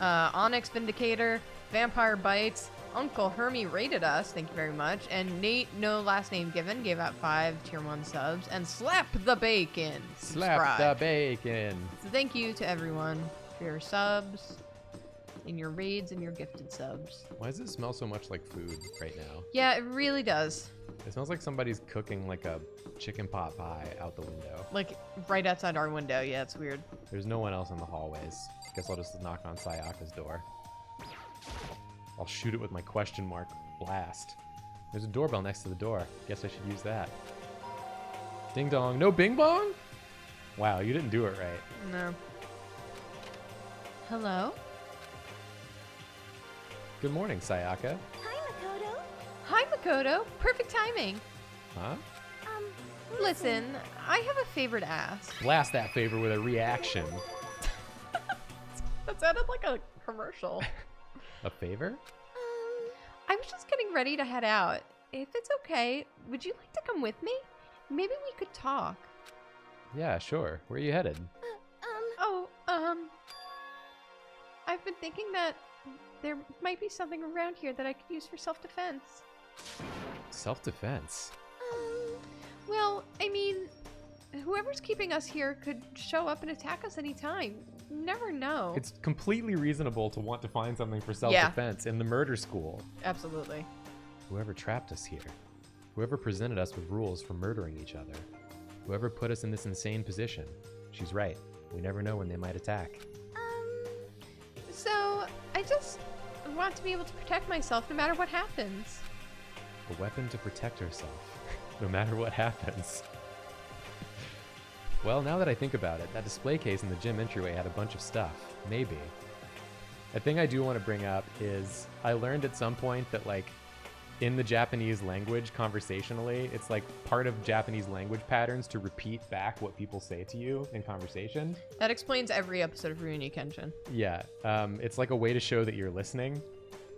Uh, Onyx Vindicator, Vampire Bites, Uncle Hermie rated us, thank you very much, and Nate, no last name given, gave out five tier one subs, and Slap the Bacon. Slap the Bacon. So thank you to everyone for your subs, and your raids, and your gifted subs. Why does it smell so much like food right now? Yeah, it really does. It smells like somebody's cooking like a chicken pot pie out the window. Like right outside our window, yeah, it's weird. There's no one else in the hallways. Guess I'll just knock on Sayaka's door. I'll shoot it with my question mark blast. There's a doorbell next to the door. Guess I should use that. Ding dong. No bing bong? Wow, you didn't do it right. No. Hello? Good morning, Sayaka. Hi, Makoto. Hi, Makoto. Perfect timing. Huh? Um, listen, listen I have a favor to ask. Blast that favor with a reaction. That sounded like a commercial. A favor? Um, I was just getting ready to head out. If it's okay, would you like to come with me? Maybe we could talk. Yeah, sure. Where are you headed? Uh, um. Oh, um. I've been thinking that there might be something around here that I could use for self-defense. Self-defense? Um, well, I mean, whoever's keeping us here could show up and attack us anytime. Never know. It's completely reasonable to want to find something for self-defense yeah. in the murder school. Absolutely. Whoever trapped us here, whoever presented us with rules for murdering each other, whoever put us in this insane position, she's right. We never know when they might attack. Um, so I just want to be able to protect myself no matter what happens. A weapon to protect herself, no matter what happens. Well, now that I think about it, that display case in the gym entryway had a bunch of stuff. Maybe. A thing I do want to bring up is I learned at some point that, like, in the Japanese language, conversationally, it's, like, part of Japanese language patterns to repeat back what people say to you in conversation. That explains every episode of Rurouni Kenshin. Yeah. Um, it's, like, a way to show that you're listening.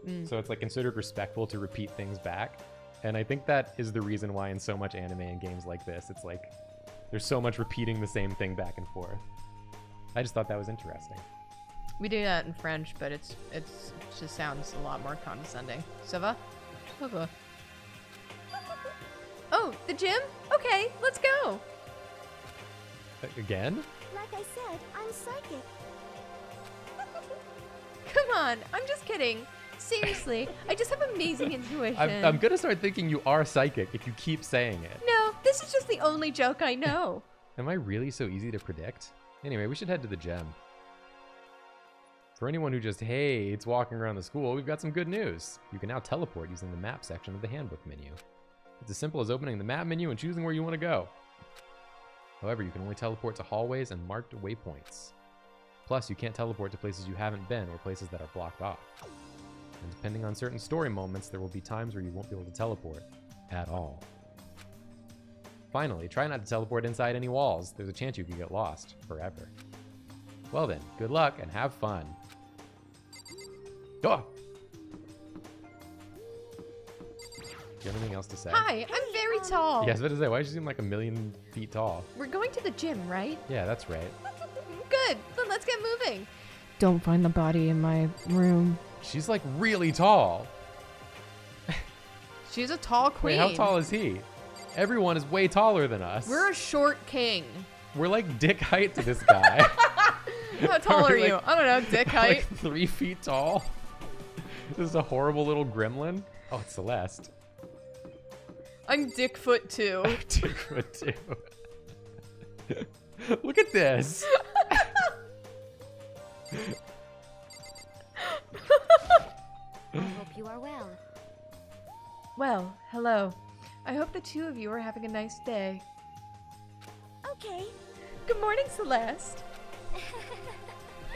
Mm. So it's, like, considered respectful to repeat things back. And I think that is the reason why in so much anime and games like this, it's, like... There's so much repeating the same thing back and forth. I just thought that was interesting. We do that in French, but it's it's it just sounds a lot more condescending. Ça va? Ça va. Oh, the gym? Okay, let's go. Again? Like I said, I'm psychic. Come on, I'm just kidding. Seriously, I just have amazing intuition. I'm, I'm gonna start thinking you are psychic if you keep saying it. No, this is just the only joke I know. Am I really so easy to predict? Anyway, we should head to the gym. For anyone who just hates walking around the school, we've got some good news. You can now teleport using the map section of the handbook menu. It's as simple as opening the map menu and choosing where you want to go. However, you can only teleport to hallways and marked waypoints. Plus, you can't teleport to places you haven't been or places that are blocked off. And depending on certain story moments, there will be times where you won't be able to teleport at all. Finally, try not to teleport inside any walls. There's a chance you could get lost forever. Well then, good luck and have fun. Oh! Do you have anything else to say? Hi, I'm very tall. Yes, yeah, what is that? Why does she seem like a million feet tall? We're going to the gym, right? Yeah, that's right. Good. Then let's get moving. Don't find the body in my room. She's like really tall. She's a tall queen. Wait, how tall is he? Everyone is way taller than us. We're a short king. We're like dick height to this guy. How tall are, are you? Like, I don't know, dick height. Like three feet tall. This is a horrible little gremlin. Oh, it's Celeste. I'm Dickfoot too. I'm Dickfoot too. Look at this. I hope you are well. Well, hello. I hope the two of you are having a nice day. Okay. Good morning, Celeste.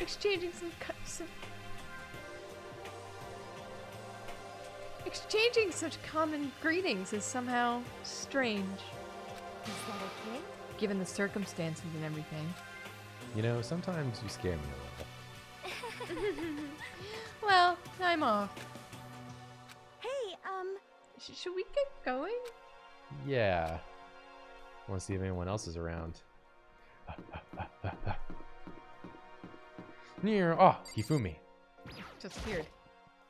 Exchanging some cups of... Exchanging such common greetings is somehow strange. Is that okay? Given the circumstances and everything. You know, sometimes you scare me a little. Well, I'm off. Hey, um... Sh should we get going? Yeah. I want to see if anyone else is around. Near... Oh, Hifumi. Just weird.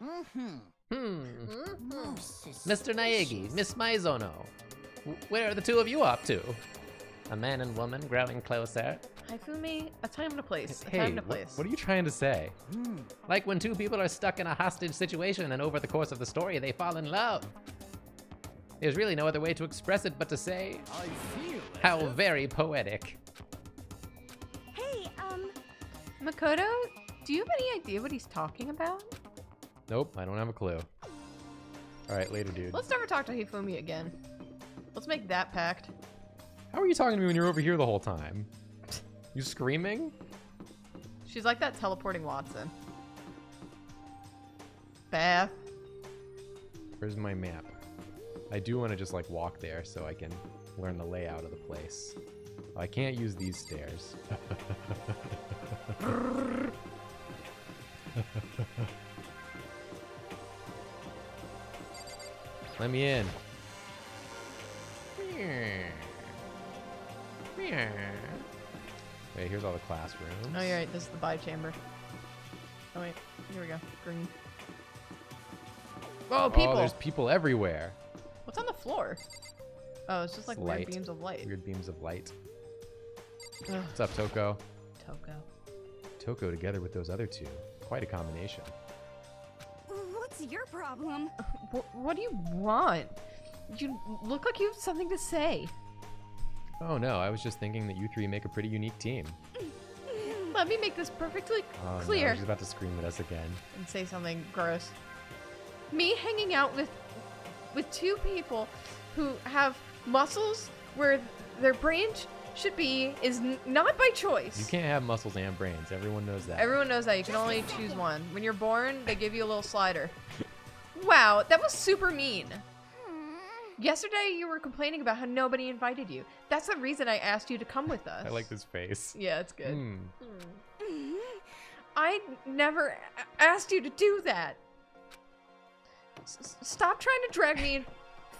Mm-hmm. Hmm. Mm-hmm. Mister Naegi, Miss Maizono, where are the two of you up to? A man and woman growing closer. Hifumi, a time and a place. A hey, time and a place. What are you trying to say? Mm. Like when two people are stuck in a hostage situation and over the course of the story they fall in love. There's really no other way to express it but to say, I feel how it. Very poetic. Hey, um, Makoto, do you have any idea what he's talking about? Nope, I don't have a clue. Alright, later, dude. Let's never talk to Hifumi again. Let's make that pact. How are you talking to me when you're over here the whole time? You screaming? She's like that teleporting Watson. Bath. Where's my map? I do want to just, like, walk there so I can learn the layout of the place. I can't use these stairs. Let me in. Wait, here's all the classrooms. Oh, you're right. This is the bi chamber. Oh, wait. Here we go. Green. Whoa, people. Oh, there's people everywhere. What's on the floor? Oh, it's just like it's weird beams of light. Weird beams of light. Ugh. What's up, Toko? Toko. Toko together with those other two. Quite a combination. What's your problem? What do you want? You look like you have something to say. Oh no, I was just thinking that you three make a pretty unique team. Let me make this perfectly oh, clear. No, she's about to scream at us again. And say something gross. Me hanging out with with two people who have muscles where their brains should be is n not by choice. You can't have muscles and brains. Everyone knows that. Everyone knows that. You can only choose one. When you're born, they give you a little slider. Wow, that was super mean. Yesterday, you were complaining about how nobody invited you. That's the reason I asked you to come with us. I like this face. Yeah, it's good. Mm. Mm. I never asked you to do that. S stop trying to drag me in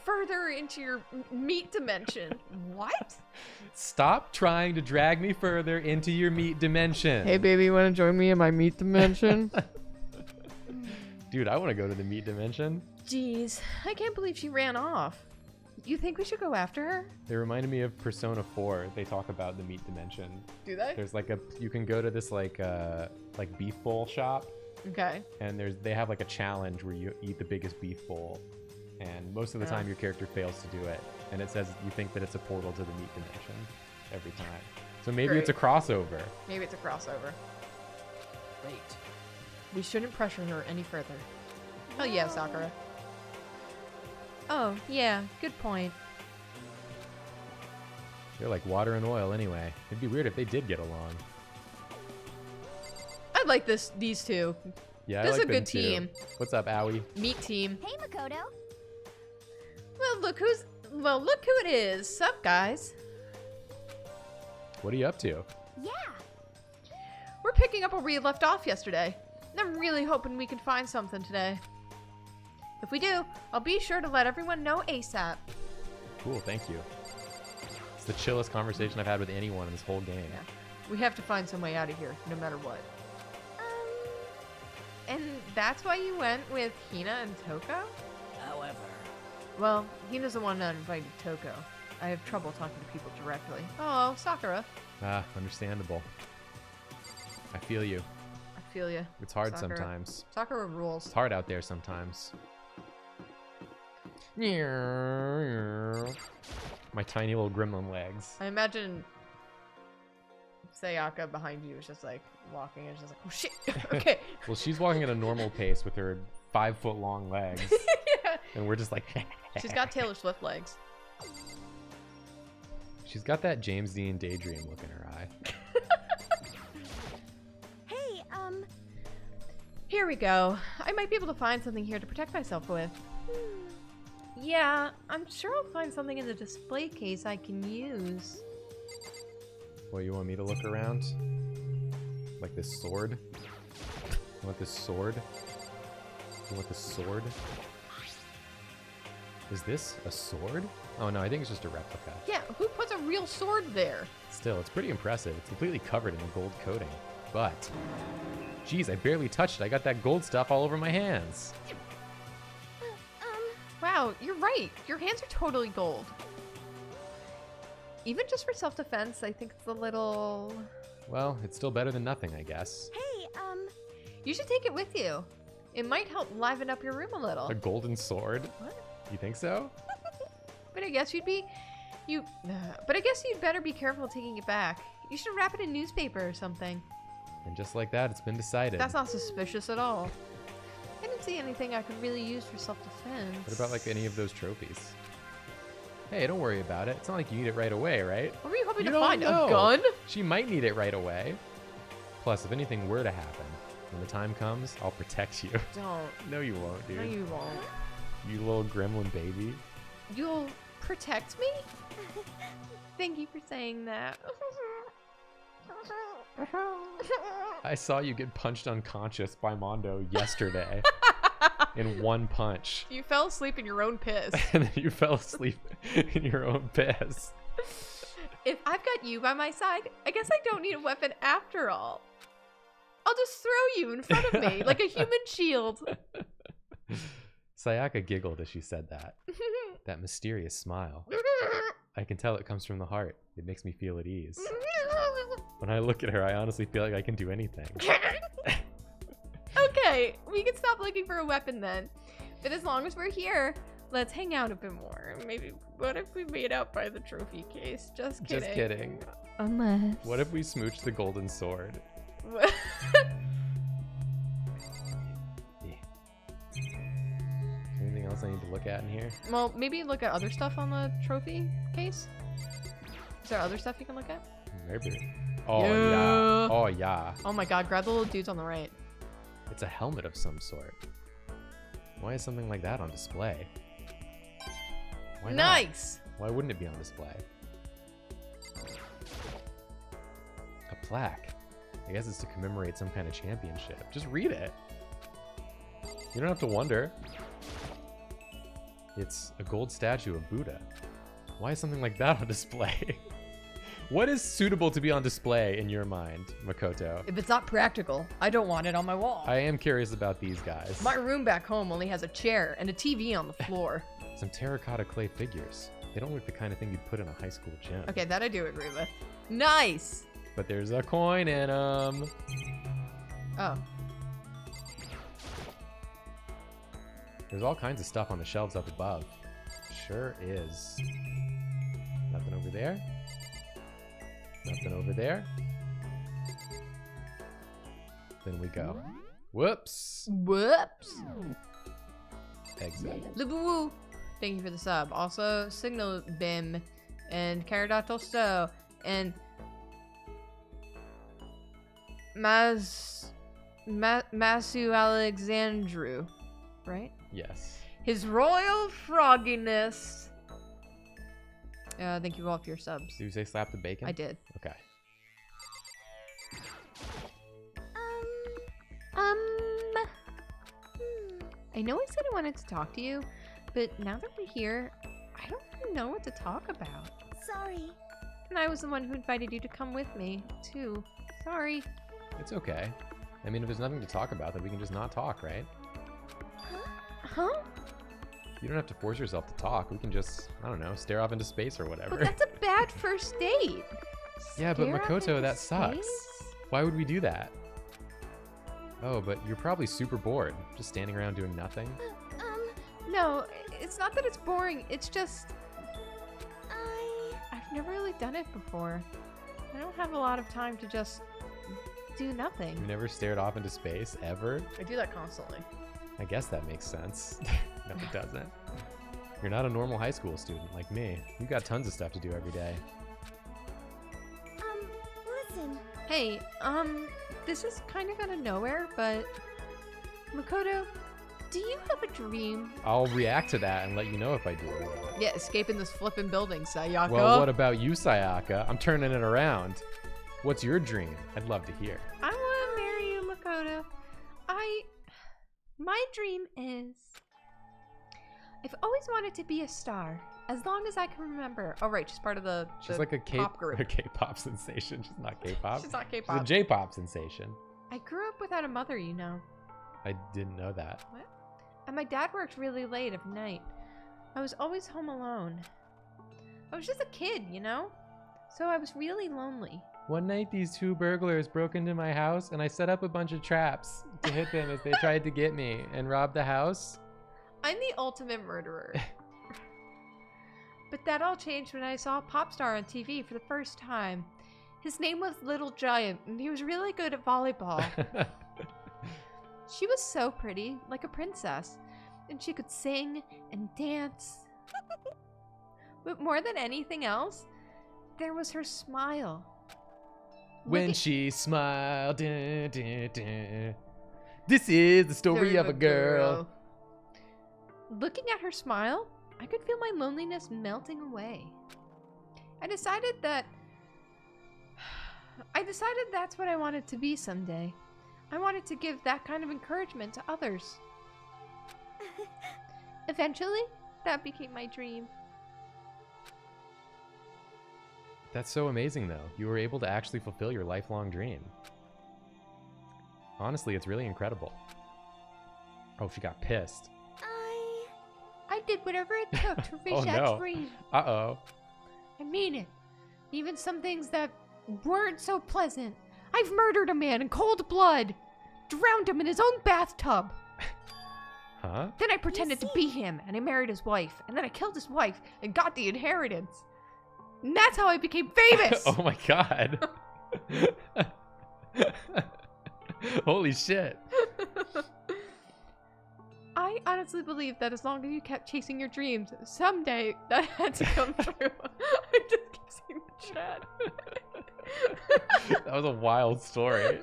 further into your meat dimension. What? Stop trying to drag me further into your meat dimension. Hey, baby, you want to join me in my meat dimension? Dude, I want to go to the meat dimension. Jeez, I can't believe she ran off. You think we should go after her? They reminded me of Persona four. They talk about the meat dimension. Do they? There's like a, you can go to this like uh like beef bowl shop. Okay. And there's they have like a challenge where you eat the biggest beef bowl, and most of the uh. time your character fails to do it, and it says you think that it's a portal to the meat dimension every time. So maybe Great. It's a crossover. Maybe it's a crossover. Wait. We shouldn't pressure her any further. Oh yeah, Sakura. Oh, yeah, good point. They're like water and oil anyway. It'd be weird if they did get along. I like this, these two. Yeah, this I like is a good team. Too. What's up, Aoi? Meat team. Hey, Makoto. Well, look who's, well, look who it is. Sup, guys? What are you up to? Yeah. We're picking up where we left off yesterday. I'm really hoping we can find something today. If we do, I'll be sure to let everyone know ASAP. Cool, thank you. It's the chillest conversation I've had with anyone in this whole game. Yeah. We have to find some way out of here, no matter what. Um, and that's why you went with Hina and Toko? However... Well, Hina's the one that invited Toko. I have trouble talking to people directly. Oh, Sakura. Ah, understandable. I feel you. I feel you. It's hard Sakura. sometimes. Sakura rules. It's hard out there sometimes. My tiny little gremlin legs. I imagine Sayaka behind you is just like walking and she's like, oh shit, okay. Well, she's walking at a normal pace with her five foot long legs. Yeah. And we're just like. She's got Taylor Swift legs. She's got that James Dean Daydream look in her eye. Hey, um. Here we go. I might be able to find something here to protect myself with. Yeah, I'm sure I'll find something in the display case I can use. Well, you want me to look around? Like this sword? You want this sword? You want this sword? Is this a sword? Oh no, I think it's just a replica. Yeah, who puts a real sword there? Still, it's pretty impressive. It's completely covered in a gold coating. But, geez, I barely touched it. I got that gold stuff all over my hands. Wow, you're right. Your hands are totally gold. Even just for self-defense, I think it's a little... Well, it's still better than nothing, I guess. Hey, um... You should take it with you. It might help liven up your room a little. A golden sword? What? You think so? But I guess you'd be... You... Uh, but I guess you'd better be careful taking it back. You should wrap it in newspaper or something. And just like that, it's been decided. That's not suspicious at all. I didn't see anything I could really use for self-defense. What about like any of those trophies? Hey, don't worry about it. It's not like you need it right away, right? What were you hoping you to find? Know. A gun? She might need it right away. Plus, if anything were to happen, when the time comes, I'll protect you. Don't. No, you won't, dude. No, you won't. You little gremlin baby. You'll protect me? Thank you for saying that. I saw you get punched unconscious by Mondo yesterday in one punch. You fell asleep in your own piss. And then you fell asleep in your own piss. If I've got you by my side, I guess I don't need a weapon after all. I'll just throw you in front of me like a human shield. Sayaka giggled as she said that. That mysterious smile. I can tell it comes from the heart. It makes me feel at ease. When I look at her, I honestly feel like I can do anything. Okay, we can stop looking for a weapon then. But as long as we're here, let's hang out a bit more. Maybe, what if we made out by the trophy case? Just kidding. Just kidding. Unless. What if we smooched the golden sword? Anything else I need to look at in here? Well, maybe look at other stuff on the trophy case. Is there other stuff you can look at? Maybe. Oh yeah. yeah. Oh yeah. Oh my god, grab the little dudes on the right. It's a helmet of some sort. Why is something like that on display? Why nice! Not? Why wouldn't it be on display? A plaque. I guess it's to commemorate some kind of championship. Just read it. You don't have to wonder. It's a gold statue of Buddha. Why is something like that on display? What is suitable to be on display in your mind, Makoto? If it's not practical, I don't want it on my wall. I am curious about these guys. My room back home only has a chair and a T V on the floor. Some terracotta clay figures. They don't look the kind of thing you'd put in a high school gym. Okay, that I do agree with. Nice! But there's a coin in them. Oh. There's all kinds of stuff on the shelves up above. Sure is. Nothing over there. Nothing over there. Then we go. Whoops. Whoops. Exit. Lubu. Thank you for the sub. Also, Signal Bim and Caridatosto and Mas Ma Masu Alexandru, right? Yes. His royal frogginess. Uh, thank you all for your subs. Did you say slap the bacon? I did. Okay. Um, um, hmm. I know I said I wanted to talk to you, but now that we're here, I don't really know what to talk about. Sorry. And I was the one who invited you to come with me, too. Sorry. It's okay. I mean, if there's nothing to talk about, then we can just not talk, right? Huh? Huh? You don't have to force yourself to talk. We can just, I don't know, stare off into space or whatever. But that's a bad first date. Yeah, but Makoto, that sucks. Why would we do that? Oh, but you're probably super bored, just standing around doing nothing. Uh, um, no, it's not that it's boring. It's just, I... I've never really done it before. I don't have a lot of time to just do nothing. You never stared off into space, ever? I do that constantly. I guess that makes sense. No, it doesn't. You're not a normal high school student like me. You got tons of stuff to do every day. Um, listen. Hey, um, this is kind of out of nowhere, but Makoto, do you have a dream? I'll react to that and let you know if I do. Yeah, escaping this flippin' building, Sayaka. Well, what about you, Sayaka? I'm turning it around. What's your dream? I'd love to hear. I want to marry you, Makoto. I... My dream is... I've always wanted to be a star, as long as I can remember. Oh, right, she's part of the, the she's like a K-pop group. A K-pop sensation. She's not K-pop. She's not K-pop. She's a J-pop sensation. I grew up without a mother, you know. I didn't know that. What? And my dad worked really late at night. I was always home alone. I was just a kid, you know? So I was really lonely. One night, these two burglars broke into my house, and I set up a bunch of traps to hit them as they tried to get me and rob the house. I'm the ultimate murderer. But that all changed when I saw a pop star on T V for the first time. His name was Little Giant, and he was really good at volleyball. She was so pretty, like a princess, and she could sing and dance. But more than anything else, there was her smile. When she smiled, dun, dun, dun. This is the story of a girl. girl. Looking at her smile, I could feel my loneliness melting away. I decided that... I decided that's what I wanted to be someday. I wanted to give that kind of encouragement to others. Eventually, that became my dream. That's so amazing, though. You were able to actually fulfill your lifelong dream. Honestly, it's really incredible. Oh, she got pissed. I did whatever it took to reach oh, that no. dream. Uh-oh. I mean it. Even some things that weren't so pleasant. I've murdered a man in cold blood. Drowned him in his own bathtub. Huh? Then I pretended to be him, and I married his wife. And then I killed his wife and got the inheritance. And that's how I became famous. Oh, my God. Holy shit. I honestly believe that as long as you kept chasing your dreams, someday that had to come true. I just keep seeing the chat. That was a wild story.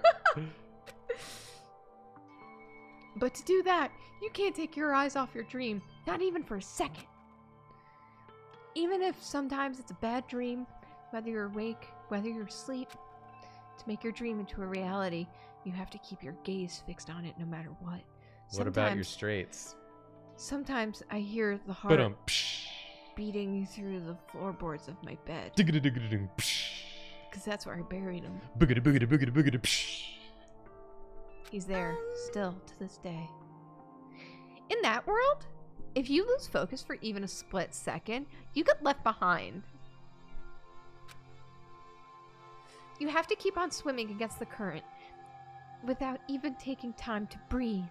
But to do that, you can't take your eyes off your dream, not even for a second. Even if sometimes it's a bad dream, whether you're awake, whether you're asleep, to make your dream into a reality, you have to keep your gaze fixed on it no matter what. Sometimes, what about your straights? Sometimes I hear the heart Ba-dum, beating through the floorboards of my bed. Because that's where I buried him. Boogity, boogity, boogity, boogity, psh. He's there, still, to this day. In that world, if you lose focus for even a split second, you get left behind. You have to keep on swimming against the current without even taking time to breathe.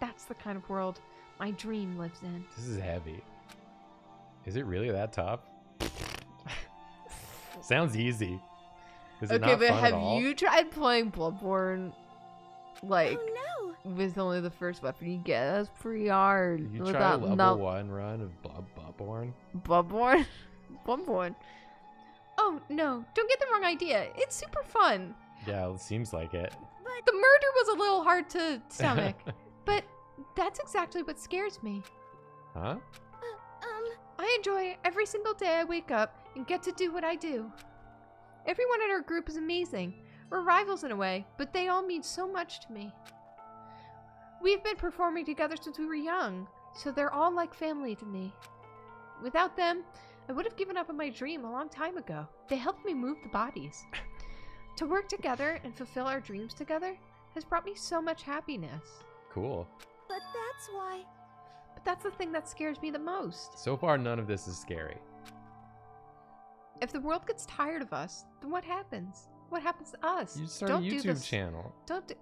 That's the kind of world my dream lives in. This is heavy. Is it really that top? Sounds easy. Is it okay, not but fun have at all? You tried playing Bloodborne? Like, oh, no. With only the first weapon you get, that's pretty hard. You tried a level no one run of Bloodborne? Bloodborne? Bloodborne. Oh no! Don't get the wrong idea. It's super fun. Yeah, it seems like it. But the murder was a little hard to stomach, but that's exactly what scares me. Huh? Uh, um. I enjoy every single day I wake up and get to do what I do. Everyone in our group is amazing. We're rivals in a way, but they all mean so much to me. We've been performing together since we were young, so they're all like family to me. Without them, I would have given up on my dream a long time ago. They helped me move the bodies. To work together and fulfill our dreams together has brought me so much happiness. Cool. But that's why... But that's the thing that scares me the most. So far, none of this is scary. If the world gets tired of us, then what happens? What happens to us? You start Don't a YouTube do this. channel. Don't do...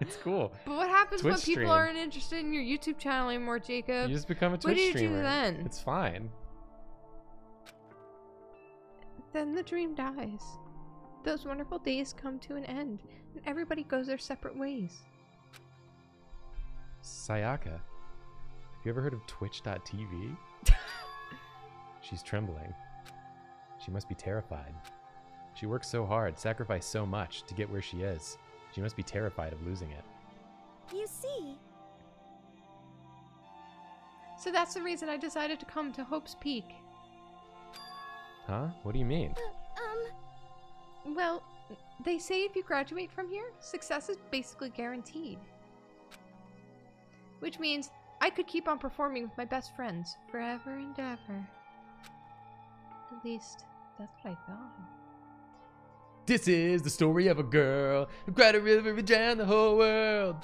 It's cool. But what happens Twitch when people stream. aren't interested in your YouTube channel anymore, Jacob? You just become a Twitch streamer. What do you streamer. do then? It's fine. Then the dream dies. Those wonderful days come to an end, and everybody goes their separate ways. Sayaka, have you ever heard of Twitch dot T V? She's trembling. She must be terrified. She works so hard, sacrificed so much to get where she is. She must be terrified of losing it. You see. So that's the reason I decided to come to Hope's Peak. Huh? What do you mean? Uh, um. Well, they say if you graduate from here, success is basically guaranteed. Which means I could keep on performing with my best friends forever and ever. At least, that's what I thought. This is the story of a girl who cried a river and drowned the whole world.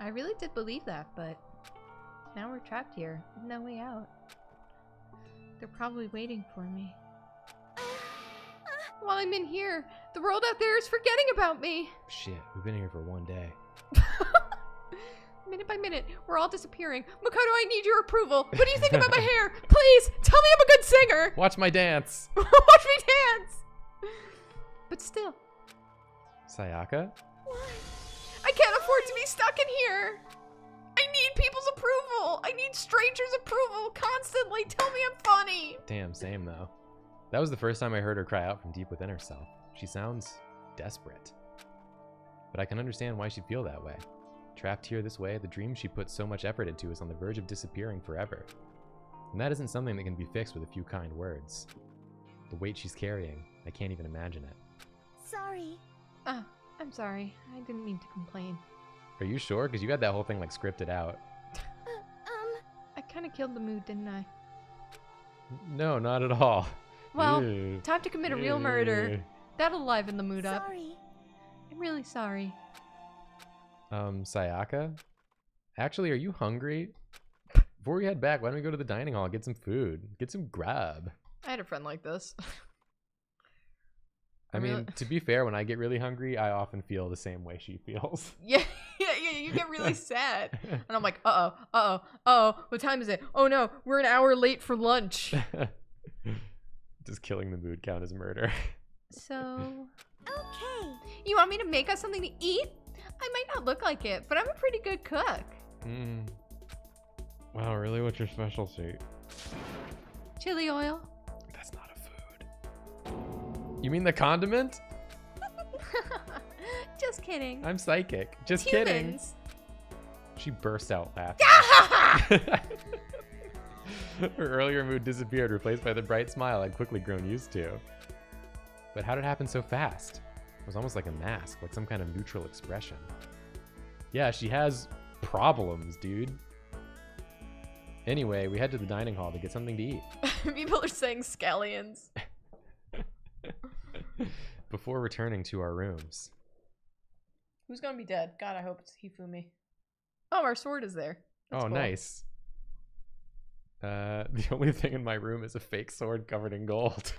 I really did believe that, but now we're trapped here with no way out. They're probably waiting for me. While I'm in here, the world out there is forgetting about me. Shit, we've been here for one day. Minute by minute, we're all disappearing. Makoto, I need your approval. What do you think about my hair? Please, tell me I'm a good singer. Watch my dance. Watch me dance. But still. Sayaka? What? I can't afford to be stuck in here. I need people's approval. I need strangers' approval constantly. Tell me I'm funny. Damn, same though. That was the first time I heard her cry out from deep within herself. She sounds desperate. But I can understand why she'd feel that way. Trapped here this way, the dream she put so much effort into is on the verge of disappearing forever. And that isn't something that can be fixed with a few kind words. The weight she's carrying, I can't even imagine it. Sorry. Oh, I'm sorry. I didn't mean to complain. Are you sure? Because you had that whole thing like scripted out. Uh, um. I kind of killed the mood, didn't I? No, not at all. Well, Ew. time to commit a real Ew. murder. That'll liven the mood sorry. up. Sorry. I'm really sorry. Um, Sayaka? Actually, are you hungry? Before we head back, why don't we go to the dining hall and get some food? Get some grab. I had a friend like this. I mean, really... to be fair, when I get really hungry, I often feel the same way she feels. Yeah, yeah, yeah. You get really sad. And I'm like, uh-oh, uh-oh, uh-oh, what time is it? Oh, no, we're an hour late for lunch. Does killing the mood count as murder? So, okay. You want me to make us something to eat? I might not look like it, but I'm a pretty good cook. Mm. Wow, really? What's your specialty? Chili oil. That's not a food. You mean the condiment? Just kidding. I'm psychic. Just Humans. kidding. She burst out laughing. Her earlier mood disappeared, replaced by the bright smile I'd quickly grown used to. But how did it happen so fast? It was almost like a mask, like some kind of neutral expression. Yeah, she has problems, dude. Anyway, we head to the dining hall to get something to eat. People are saying scallions. Before returning to our rooms. Who's gonna be dead? God, I hope it's Hifumi. Oh, our sword is there. That's oh, cool. Nice. Uh, the only thing in my room is a fake sword covered in gold.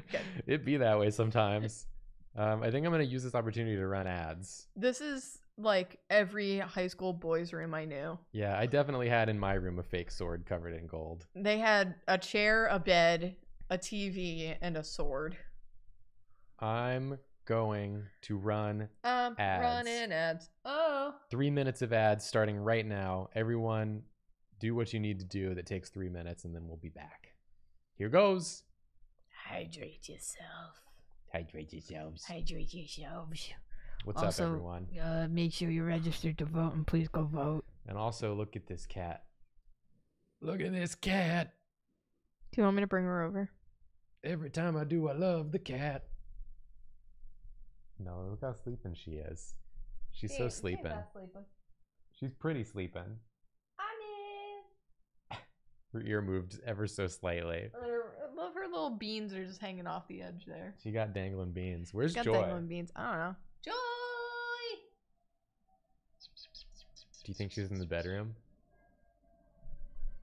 Okay. It be that way sometimes. Um, I think I'm gonna use this opportunity to run ads. This is like every high school boys' room I knew. Yeah, I definitely had in my room a fake sword covered in gold. They had a chair, a bed, a T V, and a sword. I'm going to run um, ads. Run in ads. Oh. Three minutes of ads starting right now. Everyone, do what you need to do. That takes three minutes, and then we'll be back. Here goes. Hydrate yourself. Hydrate yourselves. Hydrate yourselves. What's also, up, everyone? Uh, make sure you're registered to vote, and please go vote. And also, look at this cat. Look at this cat. Do you want me to bring her over? Every time I do, I love the cat. No, look how sleeping she is. She's she so sleeping. sleeping. She's pretty sleeping. I mean. Her ear moved ever so slightly. I love her little beans are just hanging off the edge there. She got dangling beans. Where's she got Joy? Got dangling beans. I don't know. Joy! Do you think she's in the bedroom?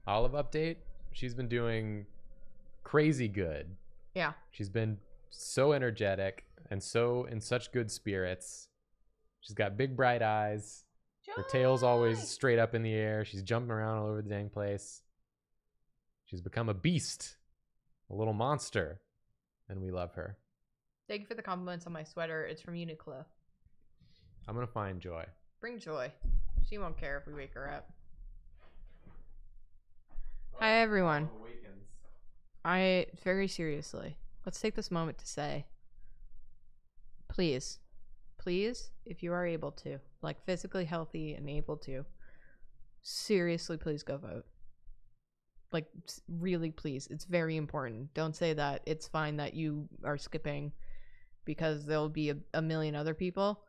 Olive update? She's been doing crazy good. Yeah. She's been so energetic. And so in such good spirits. She's got big bright eyes. Joy! Her tail's always straight up in the air. She's jumping around all over the dang place. She's become a beast. A little monster. And we love her. Thank you for the compliments on my sweater. It's from Uniqlo. I'm going to find Joy. Bring Joy. She won't care if we wake her up. Hi, everyone. I, very seriously, let's take this moment to say, please, please, if you are able to, like physically healthy and able to, seriously, please go vote. Like, really, please. It's very important. Don't say that it's fine that you are skipping because there'll be a, a million other people.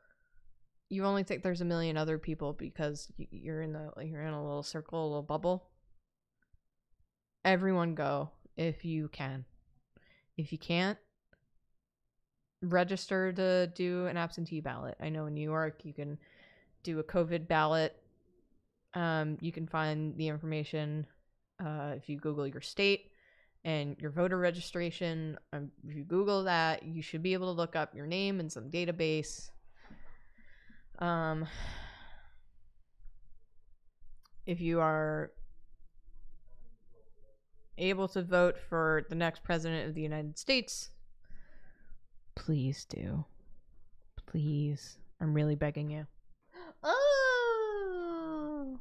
You only think there's a million other people because you're in the you're in a little circle, a little bubble. Everyone go if you can. If you can't, register to do an absentee ballot. I know in New York you can do a COVID ballot. Um, you can find the information uh, if you Google your state and your voter registration. Um, if you Google that, you should be able to look up your name in some database. Um, if you are able to vote for the next president of the United States, please do. Please. I'm really begging you. Oh!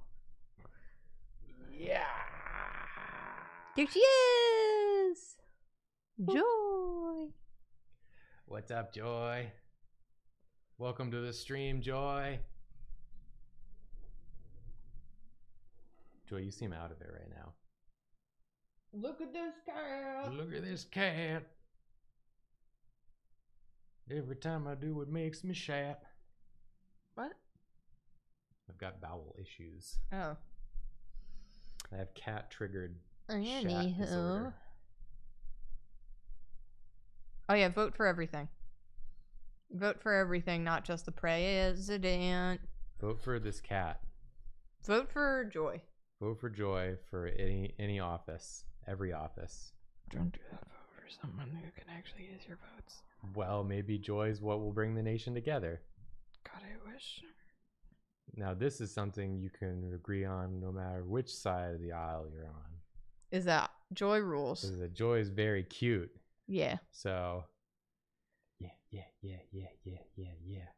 Yeah! There she is! Joy! What's up, Joy? Welcome to the stream, Joy. Joy, you seem out of it right now. Look at this cat. Look at this cat. Every time I do, it makes me shat. What? I've got bowel issues. Oh. I have cat-triggered shat disorder. Oh, yeah, vote for everything. Vote for everything, not just the president. Vote for this cat. Vote for Joy. Vote for Joy for any any office. Every office. Don't do that. Vote for someone who can actually use your votes. Well, maybe Joy's what will bring the nation together. God, I wish. Now, this is something you can agree on no matter which side of the aisle you're on. Is that Joy rules? Is that Joy is very cute. Yeah. So, yeah, yeah, yeah, yeah, yeah, yeah, yeah.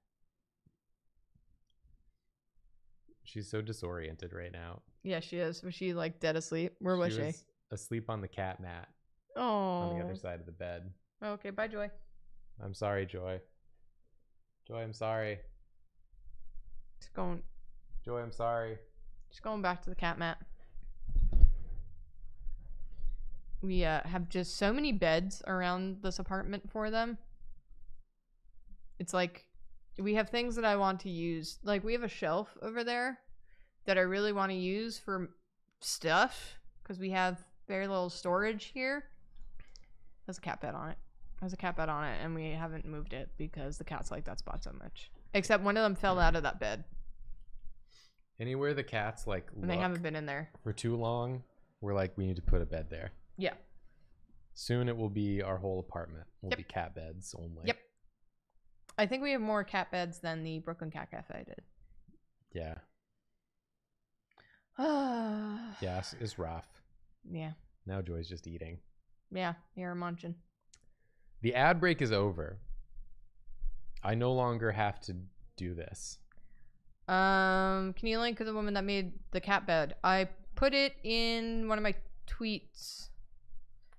She's so disoriented right now. Yeah, she is. Was she like dead asleep? Where was she? She was asleep on the cat mat. Oh. On the other side of the bed. Okay, bye, Joy. I'm sorry, Joy. Joy, I'm sorry. She's going. Joy, I'm sorry. She's going back to the cat mat. We uh, have just so many beds around this apartment for them. It's like we have things that I want to use. Like, we have a shelf over there that I really want to use for stuff, because we have very little storage here. There's a cat bed on it. There's a cat bed on it, and we haven't moved it because the cats like that spot so much. Except one of them fell out of that bed. Anywhere the cats, like, and they haven't been in there for too long, we're like, we need to put a bed there. Yeah. Soon it will be our whole apartment. Will yep. be cat beds only. Yep. I think we have more cat beds than the Brooklyn Cat Cafe did. Yeah. Yes, it's rough. Yeah. Now Joy's just eating. Yeah, you're munching. The ad break is over. I no longer have to do this. Um, can you link to the woman that made the cat bed? I put it in one of my tweets.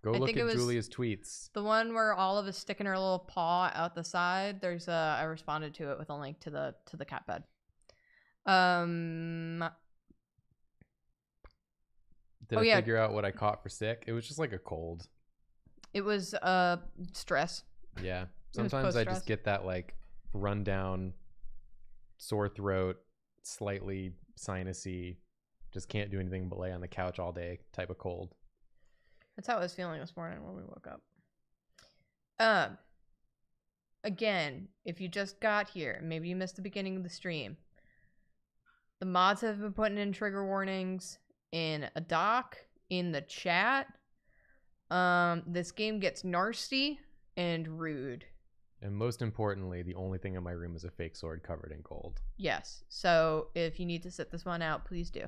Go I look at Julia's tweets. The one where Olive is sticking her little paw out the side. There's a I responded to it with a link to the to the cat bed. Um. Did oh, I yeah. figure out what I caught for sick? It was just like a cold. It was uh stress. Yeah. Sometimes I just get that like rundown, sore throat, slightly sinusy, just can't do anything but lay on the couch all day type of cold. That's how I was feeling this morning when we woke up. Um, again, if you just got here, maybe you missed the beginning of the stream. The mods have been putting in trigger warnings in a doc, in the chat. Um, this game gets nasty and rude. And most importantly, the only thing in my room is a fake sword covered in gold. Yes. So if you need to sit this one out, please do.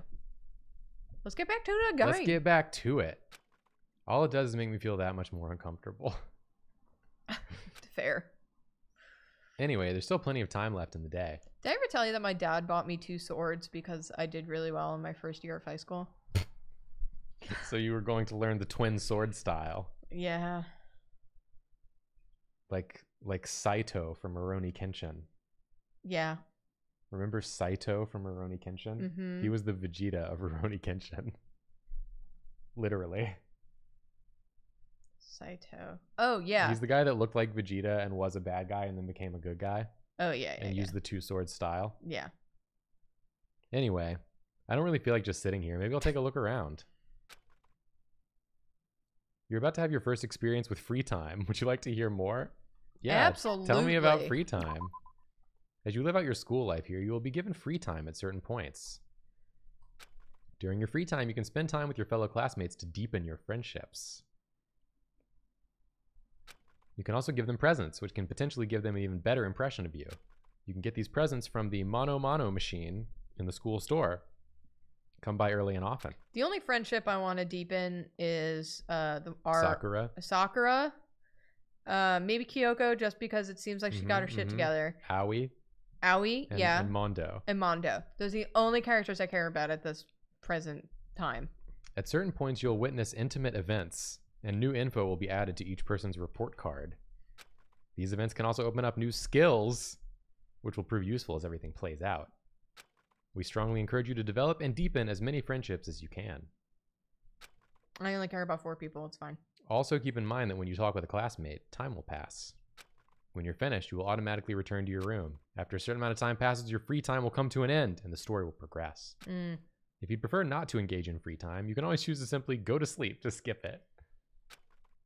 Let's get back to it, guys. Let's get back to it. All it does is make me feel that much more uncomfortable. Fair. Anyway, there's still plenty of time left in the day. Did I ever tell you that my dad bought me two swords because I did really well in my first year of high school? So you were going to learn the twin sword style. Yeah. Like like Saito from Rurouni Kenshin. Yeah. Remember Saito from Rurouni Kenshin? Mm-hmm. He was the Vegeta of Rurouni Kenshin. Literally. Saito. Oh, yeah. He's the guy that looked like Vegeta and was a bad guy and then became a good guy. Oh, yeah, yeah. And yeah. used the two sword style. Yeah. Anyway, I don't really feel like just sitting here. Maybe I'll take a look around. You're about to have your first experience with free time. Would you like to hear more? Yeah. Absolutely. Tell me about free time. As you live out your school life here, you will be given free time at certain points. During your free time, you can spend time with your fellow classmates to deepen your friendships. You can also give them presents, which can potentially give them an even better impression of you. You can get these presents from the Mono Mono machine in the school store. Come by early and often. The only friendship I want to deepen is uh, the, our... Sakura. Sakura. Uh, maybe Kyoko, just because it seems like she mm-hmm, got her shit mm-hmm. together. Aoi. Aoi, and, yeah. And Mondo. And Mondo. Those are the only characters I care about at this present time. At certain points, you'll witness intimate events, and new info will be added to each person's report card. These events can also open up new skills, which will prove useful as everything plays out. We strongly encourage you to develop and deepen as many friendships as you can. I only care about four people. It's fine. Also, keep in mind that when you talk with a classmate, time will pass. When you're finished, you will automatically return to your room. After a certain amount of time passes, your free time will come to an end, and the story will progress. Mm. If you prefer not to engage in free time, you can always choose to simply go to sleep to skip it.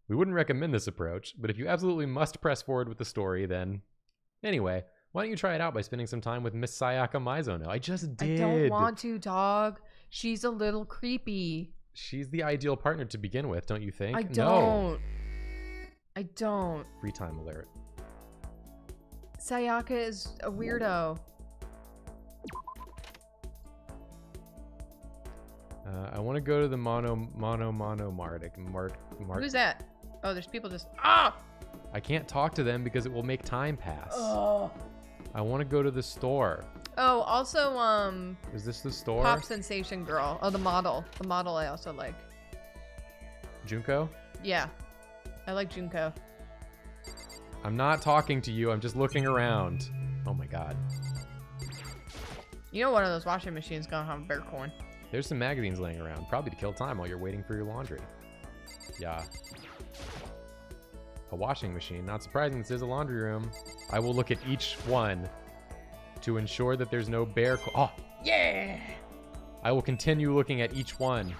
We wouldn't recommend this approach, but if you absolutely must press forward with the story, then... Anyway, why don't you try it out by spending some time with Miss Sayaka Maizono? I just did. I don't want to, dog. She's a little creepy. She's the ideal partner to begin with, don't you think? I don't. No. I don't. Free time alert. Sayaka is a weirdo. Uh, I want to go to the mono, mono, mono, Martic. Mart, Mart. Who's that? Oh, there's people just... Ah! I can't talk to them because it will make time pass. Oh. I want to go to the store. Oh, also, um... Is this the store? Pop Sensation Girl. Oh, the model. The model I also like. Junko? Yeah. I like Junko. I'm not talking to you. I'm just looking around. Oh, my God. You know one of those washing machines going to have bear corn. There's some magazines laying around, probably to kill time while you're waiting for your laundry. Yeah. A washing machine. Not surprising, this is a laundry room. I will look at each one to ensure that there's no bear claw. Oh, yeah! I will continue looking at each one.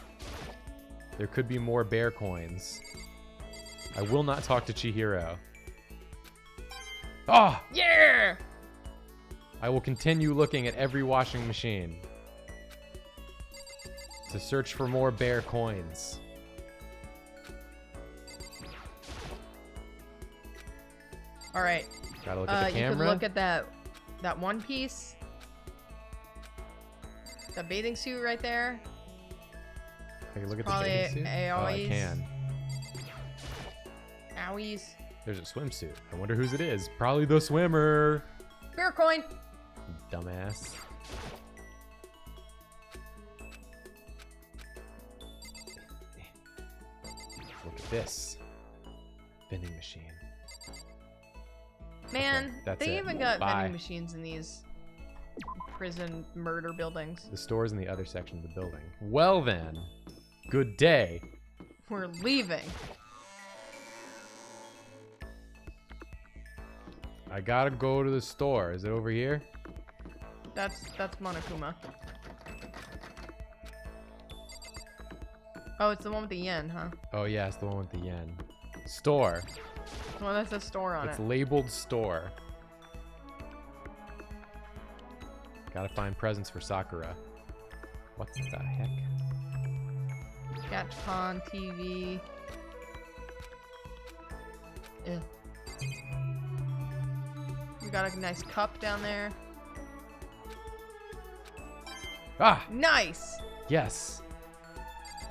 There could be more bear coins. I will not talk to Chihiro. Oh, yeah! I will continue looking at every washing machine to search for more bear coins. All right. Gotta look at the uh, camera. You could look at that, that one piece. The bathing suit right there. I can look it's at the bathing suit. Aoi's. Oh, I can. Aoi's. There's a swimsuit. I wonder whose it is. Probably the swimmer. Bear coin. Dumbass. Look at this vending machine. Man, okay, they it. even got Bye. vending machines in these prison murder buildings. The store's in the other section of the building. Well then, good day. We're leaving. I gotta go to the store. Is it over here? That's that's Monokuma. Oh, it's the one with the yen, huh? Oh yeah, it's the one with the yen. Store. Well, that's a store on it. It's labeled store. Gotta find presents for Sakura. What the heck? Gatchpon T V. Ew. We got a nice cup down there. Ah! Nice! Yes.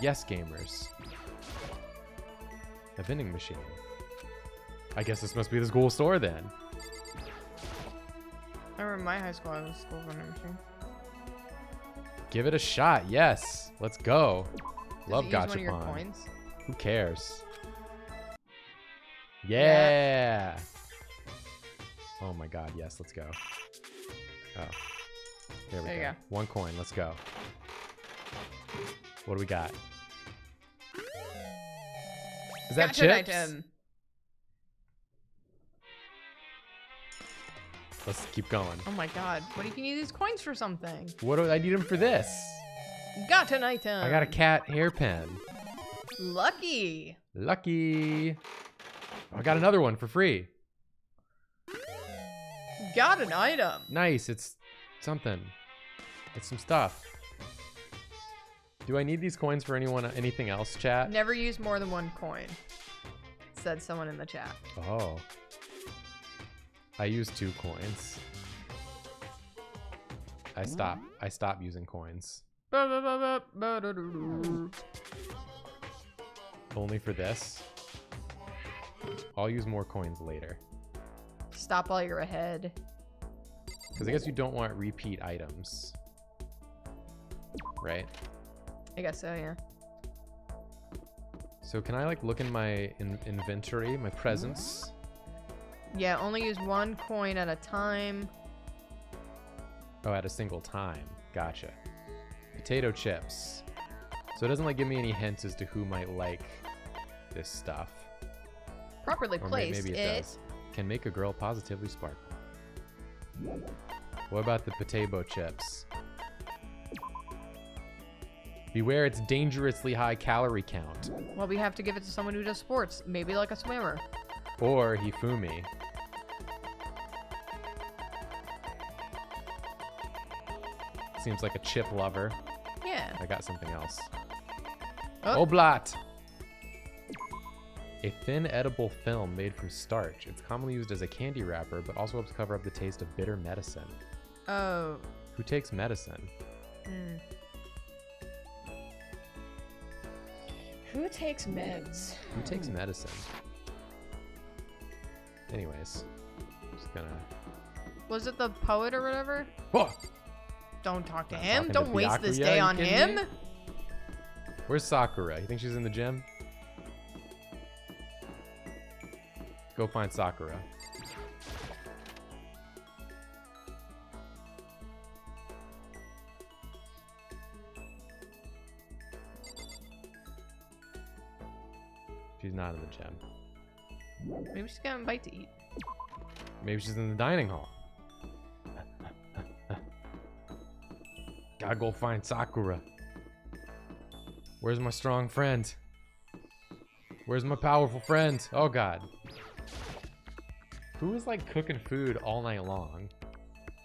Yes, gamers. A vending machine. I guess this must be the school store then. I remember my high school, I was a school vending machine. Give it a shot, yes. Let's go. Does Love Gachapon. Who cares? Yeah. yeah. Oh my God, yes, let's go. Oh, there we there go. You go. One coin, let's go. What do we got? Is that gotcha chips? Let's keep going. Oh my God, what if you need these coins for something? What do I need them for this? Got an item. I got a cat hairpin. Lucky. Lucky. Oh, I got another one for free. Got an item. Nice, it's something. It's some stuff. Do I need these coins for anyone, anything else, chat? Never use more than one coin, said someone in the chat. Oh. I used two coins. I stop. I stop using coins. Only for this. I'll use more coins later. Stop while you're ahead. Because I guess you don't want repeat items, right? I guess so, yeah. So can I like look in my in inventory, my presents? Yeah, only use one coin at a time. Oh, at a single time. Gotcha. Potato chips. So it doesn't like give me any hints as to who might like this stuff. Properly or placed, maybe it, it does. Can make a girl positively sparkle. What about the potato chips? Beware its dangerously high calorie count. Well, we have to give it to someone who does sports, maybe like a swimmer. Or Hifumi. Seems like a chip lover. Yeah. I got something else. Oh. Oblat! A thin edible film made from starch. It's commonly used as a candy wrapper, but also helps cover up the taste of bitter medicine. Oh. Who takes medicine? Mm. Who takes meds? Who takes medicine? Anyways, I'm just gonna... Was it the poet or whatever? Oh! Don't talk to I'm him. Don't to waste Byakuya. this day on him. Me? Where's Sakura? You think she's in the gym? Go find Sakura. She's not in the gym. Maybe she's got a bite to eat. Maybe she's in the dining hall. Gotta go find Sakura. Where's my strong friend? Where's my powerful friend? Oh god. Who is like cooking food all night long?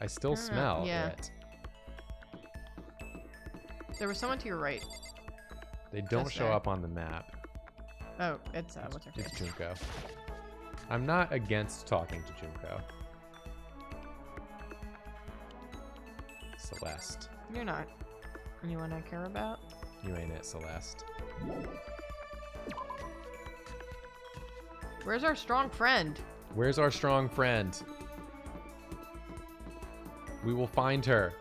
I still I smell know. Yeah. It. There was someone to your right. They don't That's show there. Up on the map. Oh, it's uh, what's her face? It's Junko. I'm not against talking to Junko. Celeste. You're not anyone I care about. You ain't it, Celeste. Where's our strong friend? Where's our strong friend? We will find her.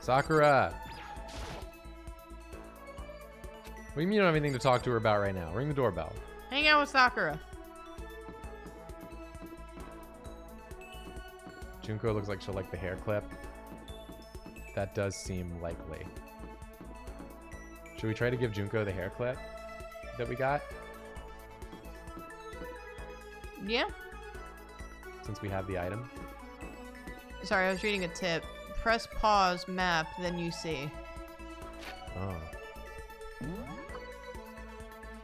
Sakura! What do you mean you don't have anything to talk to her about right now? Ring the doorbell. Hang out with Sakura. Junko looks like she'll like the hair clip. That does seem likely. Should we try to give Junko the hair clip that we got? Yeah. Since we have the item. Sorry, I was reading a tip. Press pause, map, then you see. Oh.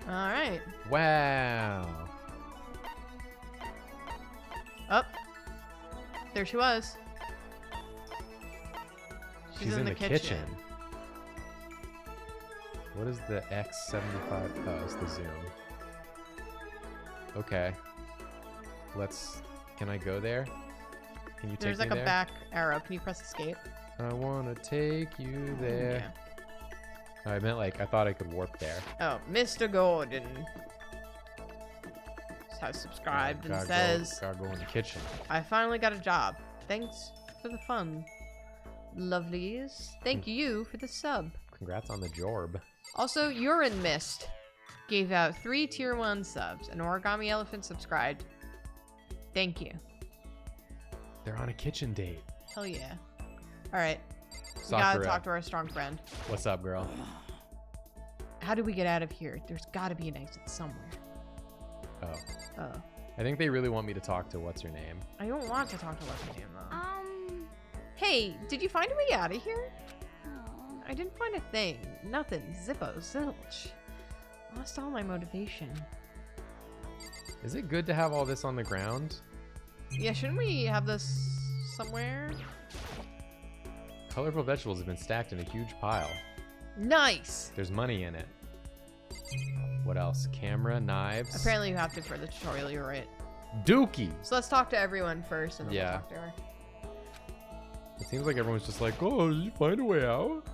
All right. Wow. Up. Oh, there she was. She's, She's in, in the, the kitchen. kitchen. What is the X seventy-five? Oh, it's the zoom. Okay. Let's. Can I go there? Can you There's take like me a there? back arrow. Can you press escape? I wanna take you there. Yeah. Oh, I meant like, I thought I could warp there. Oh, Mister Gordon has subscribed and says, gotta go in the kitchen. I finally got a job. Thanks for the fun. Lovelies. Thank you for the sub. Congrats on the jorb. Also, Urine Mist gave out three tier one subs. An Origami Elephant subscribed. Thank you. They're on a kitchen date. Hell yeah. All right. We gotta talk to our strong friend. What's up, girl? How do we get out of here? There's gotta be an exit somewhere. Oh. Oh. I think they really want me to talk to what's her name. I don't want to talk to what's her name though. Um. Hey, did you find a way out of here? Oh. I didn't find a thing. Nothing. Zippo. Zilch. Lost all my motivation. Is it good to have all this on the ground? Yeah, shouldn't we have this somewhere? Colorful vegetables have been stacked in a huge pile. Nice! There's money in it. What else? Camera, knives. Apparently you have to for the tutorial, you're right. Dookie! So let's talk to everyone first and then yeah. we'll talk to her. It seems like everyone's just like, oh, did you find a way out?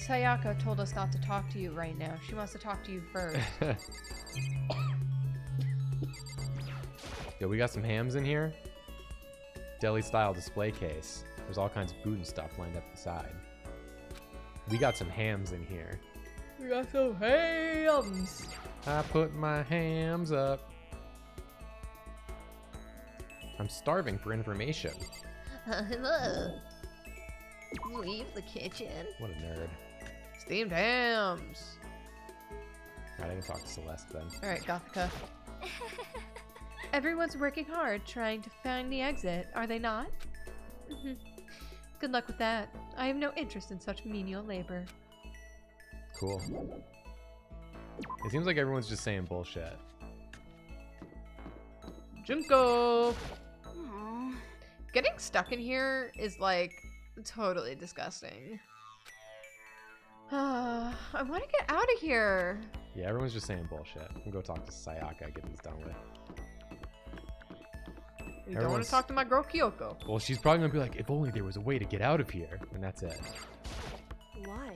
Sayaka told us not to talk to you right now. She wants to talk to you first. Yo, we got some hams in here. Deli-style display case. There's all kinds of food and stuff lined up beside. We got some hams in here. We got some hams! I put my hams up. I'm starving for information. Hello. Leave the kitchen. What a nerd. Steamed hams. Alright, I can talk to Celeste then. Alright, Gothica. Everyone's working hard trying to find the exit, are they not? Good luck with that. I have no interest in such menial labor. Cool. It seems like everyone's just saying bullshit. Junko! Aww. Getting stuck in here is like totally disgusting. Uh, I want to get out of here. Yeah, everyone's just saying bullshit. I'm gonna go talk to Sayaka, get this done with. You don't want to talk to my girl Kyoko. Well, she's probably going to be like, if only there was a way to get out of here. And that's it. Why?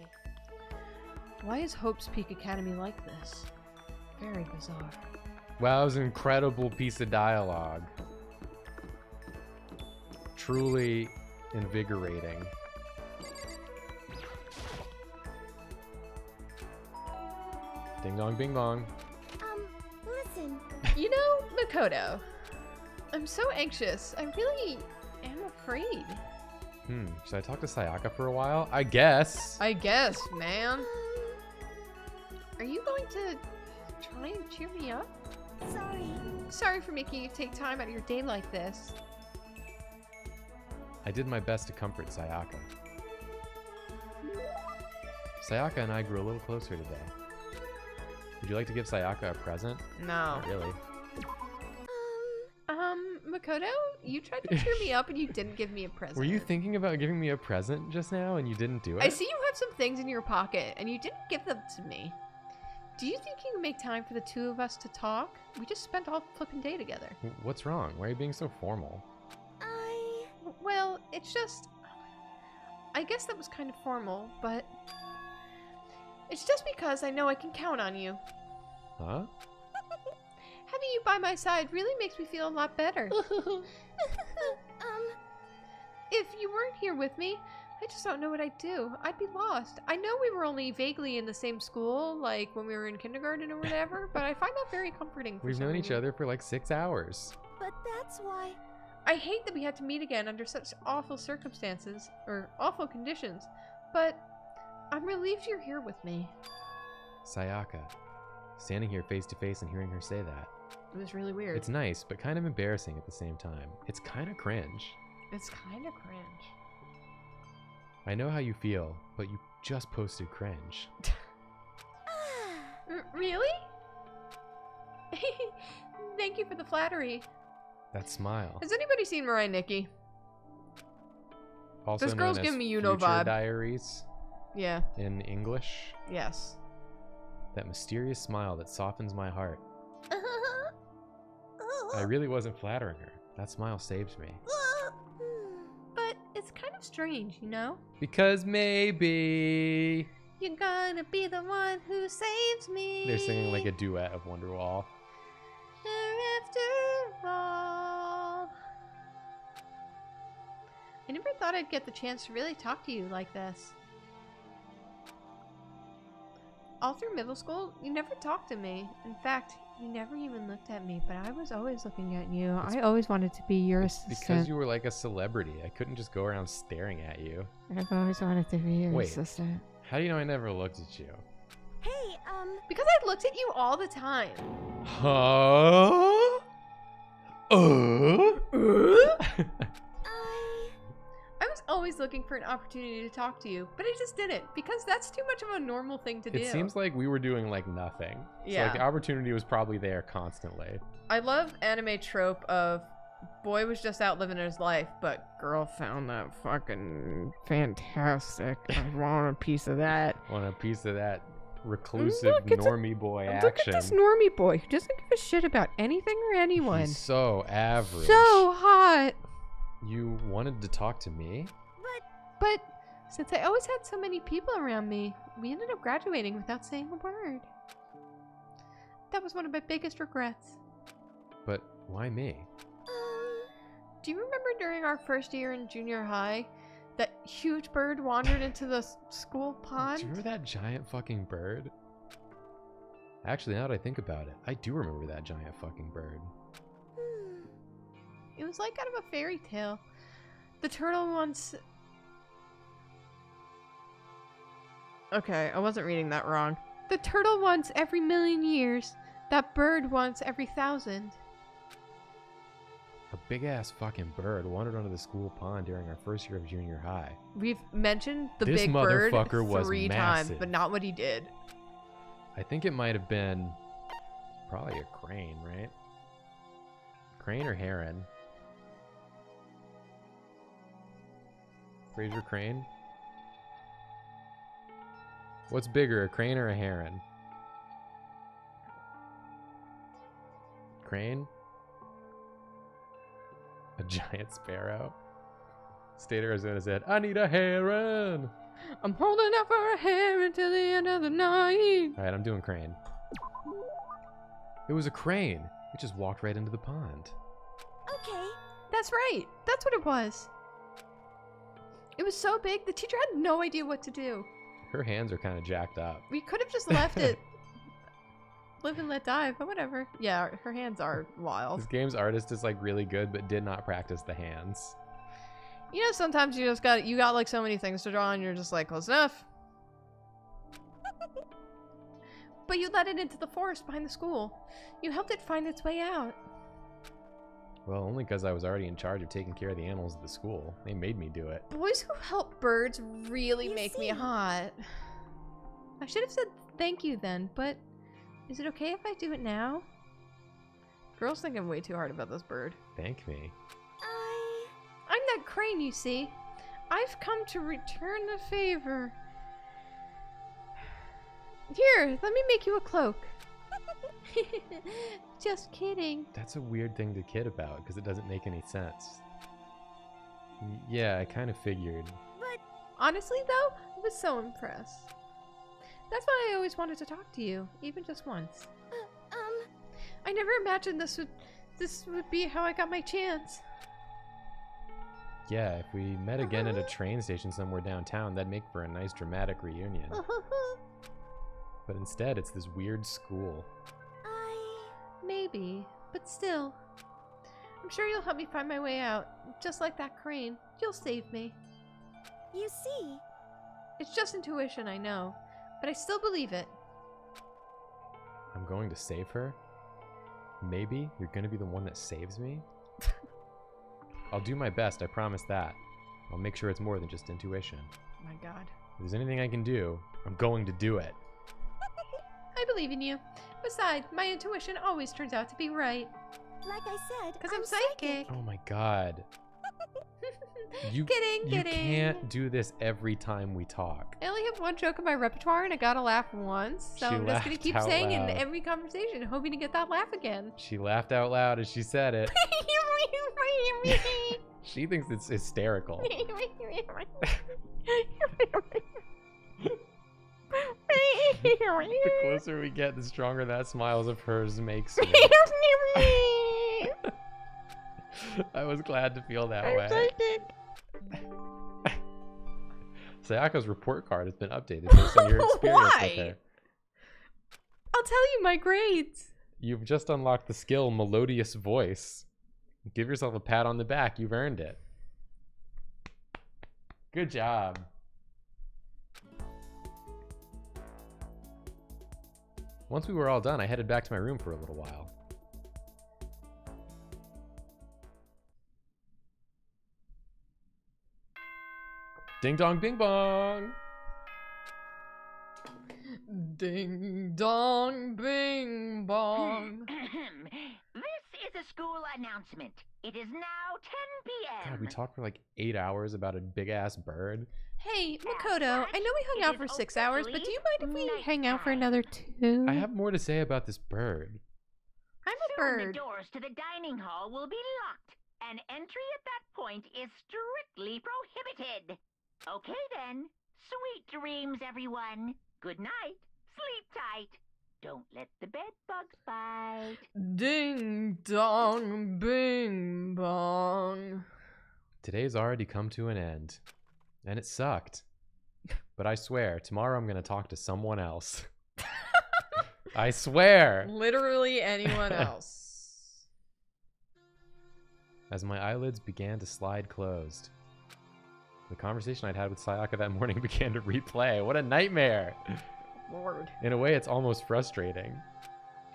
Why is Hope's Peak Academy like this? Very bizarre. Wow, it was an incredible piece of dialogue. Truly invigorating. Ding dong, bing bong. Um, listen. You know, Makoto. I'm so anxious. I really am afraid. Hmm. Should I talk to Sayaka for a while? I guess. I guess, man. Um, are you going to try and cheer me up? Sorry. Sorry for making you take time out of your day like this. I did my best to comfort Sayaka. Sayaka and I grew a little closer today. Would you like to give Sayaka a present? No. Not really. Um, um, Makoto, you tried to cheer me up and you didn't give me a present. Were you thinking about giving me a present just now and you didn't do it? I see you have some things in your pocket and you didn't give them to me. Do you think you can make time for the two of us to talk? We just spent all flipping day together. What's wrong? Why are you being so formal? I... Well, it's just... I guess that was kind of formal, but... It's just because I know I can count on you. Huh? Having you by my side really makes me feel a lot better. um, If you weren't here with me, I just don't know what I'd do. I'd be lost. I know we were only vaguely in the same school, like when we were in kindergarten or whatever, but I find that very comforting. We've known each other for like six hours. But that's why... I hate that we had to meet again under such awful circumstances, or awful conditions, but I'm relieved you're here with me. Sayaka. Standing here face to face and hearing her say that. It was really weird. It's nice, but kind of embarrassing at the same time. It's kind of cringe. It's kind of cringe. I know how you feel, but you just posted cringe. R- really? Thank you for the flattery. That smile. Has anybody seen Mirai Nikki? Also this girl's giving me Uno vibe. Diaries. Yeah. In English. Yes. That mysterious smile that softens my heart. I really wasn't flattering her. That smile saved me. It's kind of strange, you know? Because maybe... You're gonna be the one who saves me. They're singing like a duet of Wonderwall. After all. I never thought I'd get the chance to really talk to you like this. All through middle school, you never talked to me. In fact, you never even looked at me, but I was always looking at you. It's, I always wanted to be your assistant. Because you were like a celebrity. I couldn't just go around staring at you. I've always wanted to be your Wait, assistant. How do you know I never looked at you? Hey, um... Because I looked at you all the time. Huh? Uh? Uh? Always looking for an opportunity to talk to you, but I just didn't because that's too much of a normal thing to do. It seems like we were doing like nothing. Yeah. So like the opportunity was probably there constantly. I love anime trope of boy was just out living his life, but girl found that fucking fantastic. I want a piece of that. Want a piece of that reclusive look, normie a, boy look action. Look at this normie boy who doesn't give a shit about anything or anyone. He's so average. So hot. You wanted to talk to me? But, but since I always had so many people around me, we ended up graduating without saying a word. That was one of my biggest regrets. But why me? Um, do you remember during our first year in junior high, that huge bird wandered into the school pond? Do you remember that giant fucking bird? Actually, now that I think about it, I do remember that giant fucking bird. It was like out of a fairy tale. The turtle once... Okay, I wasn't reading that wrong. The turtle once every million years. That bird once every thousand. A big-ass fucking bird wandered onto the school pond during our first year of junior high. We've mentioned the this big bird three times, but not what he did. I think it might have been... Probably a crane, right? Crane or heron? Fraser Crane? What's bigger, a crane or a heron? Crane? A giant sparrow? State Arizona said, I need a heron! I'm holding out for a heron till the end of the night! Alright, I'm doing crane. It was a crane! It just walked right into the pond. Okay. That's right! That's what it was! It was so big, the teacher had no idea what to do. Her hands are kind of jacked up. We could have just left it. Live and let die, but whatever. Yeah, her hands are wild. This game's artist is like really good, but did not practice the hands. You know, sometimes you just got, you got like so many things to draw and you're just like, close enough. but you let it into the forest behind the school. You helped it find its way out. Well, only because I was already in charge of taking care of the animals at the school. They made me do it. Boys who help birds really you make see. me hot. I should have said thank you then, but is it okay if I do it now? Girls think I'm way too hard about this bird. Thank me. I... I'm that crane, you see. I've come to return the favor. Here, let me make you a cloak. Just kidding. That's a weird thing to kid about, because it doesn't make any sense. Yeah, I kind of figured. But honestly, though, I was so impressed. That's why I always wanted to talk to you, even just once. Uh, um, I never imagined this would this would be how I got my chance. Yeah, if we met again uh-huh. at a train station somewhere downtown, that'd make for a nice dramatic reunion. Uh-huh. But instead, it's this weird school. I... Maybe, but still. I'm sure you'll help me find my way out. Just like that crane. You'll save me. You see. It's just intuition, I know. But I still believe it. I'm going to save her? Maybe you're going to be the one that saves me? I'll do my best, I promise that. I'll make sure it's more than just intuition. Oh my god. If there's anything I can do, I'm going to do it. I believe in you. Besides, my intuition always turns out to be right. Like I said, because I'm, I'm psychic. psychic. Oh my god. you, kidding, you kidding. Can't do this every time we talk. I only have one joke in my repertoire and I got a laugh once. So she I'm just going to keep saying loud. it in every conversation, hoping to get that laugh again. She laughed out loud as she said it. She thinks it's hysterical. The closer we get, the stronger that smiles of hers makes me. I was glad to feel that I'm way. Psychic. Sayako's report card has been updated based on your experience Why? with her. I'll tell you my grades. You've just unlocked the skill Melodious Voice. Give yourself a pat on the back. You've earned it. Good job. Once we were all done, I headed back to my room for a little while. Ding dong, bing bong! Ding dong, bing bong! This is a school announcement. It is now ten p m God, we talked for like eight hours about a big-ass bird. Hey, Makoto, I know we hung out for six hours, but do you mind if we hang out for another two? I have more to say about this bird. I'm a bird. The doors to the dining hall will be locked, and entry at that point is strictly prohibited. Okay then, sweet dreams, everyone. Good night, sleep tight. Don't let the bed bugs bite. Ding dong, bing bong. Today's already come to an end. And it sucked. But I swear, tomorrow I'm going to talk to someone else. I swear. Literally anyone else. As my eyelids began to slide closed, the conversation I'd had with Sayaka that morning began to replay. What a nightmare. Lord. In a way, it's almost frustrating.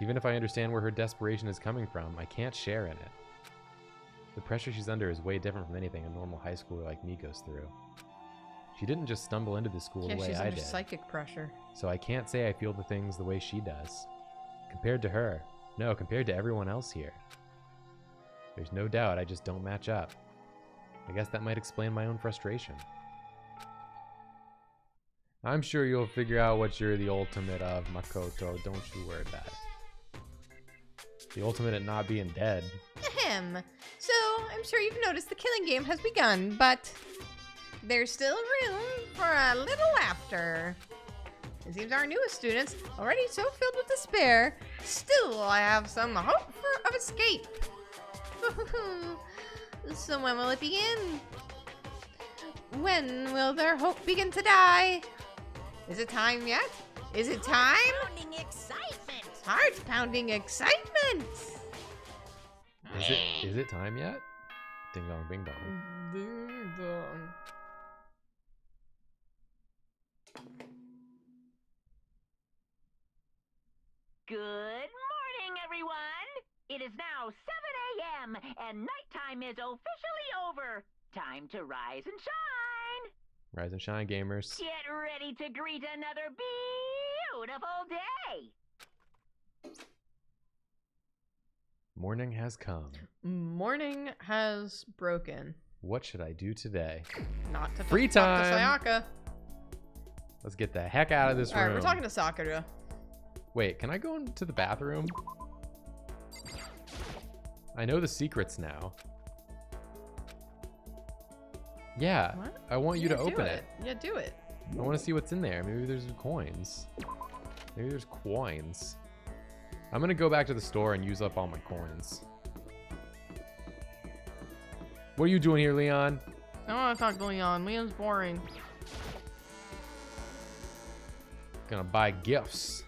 Even if I understand where her desperation is coming from, I can't share in it. The pressure she's under is way different from anything a normal high schooler like me goes through. She didn't just stumble into this school yeah, the way I did. Yeah, she's under psychic pressure. So I can't say I feel the things the way she does. Compared to her. No, compared to everyone else here. There's no doubt I just don't match up. I guess that might explain my own frustration. I'm sure you'll figure out what you're the ultimate of, Makoto. Don't you worry about it. The ultimate at not being dead. Ahem. So, I'm sure you've noticed the killing game has begun, but... there's still room for a little laughter. It seems our newest students, already so filled with despair, still have some hope for, of escape. So when will it begin? When will their hope begin to die? Is it time yet? Is it time? Heart-pounding excitement! Heart-pounding excitement! Is it, is it time yet? Ding dong, bing dong. Ding dong. It is now seven a m and nighttime is officially over. Time to rise and shine. Rise and shine, gamers. Get ready to greet another beautiful day. Morning has come. Morning has broken. What should I do today? Not to free time. To Sayaka. Let's get the heck out of this room. All right, we're talking to Sakura. Wait, can I go into the bathroom? I know the secrets now. Yeah, what? I want you yeah, to open it. it. Yeah, do it. I want to see what's in there. Maybe there's coins. Maybe there's coins. I'm going to go back to the store and use up all my coins. What are you doing here, Leon? I don't want to talk to Leon. Leon's boring. Gonna buy gifts.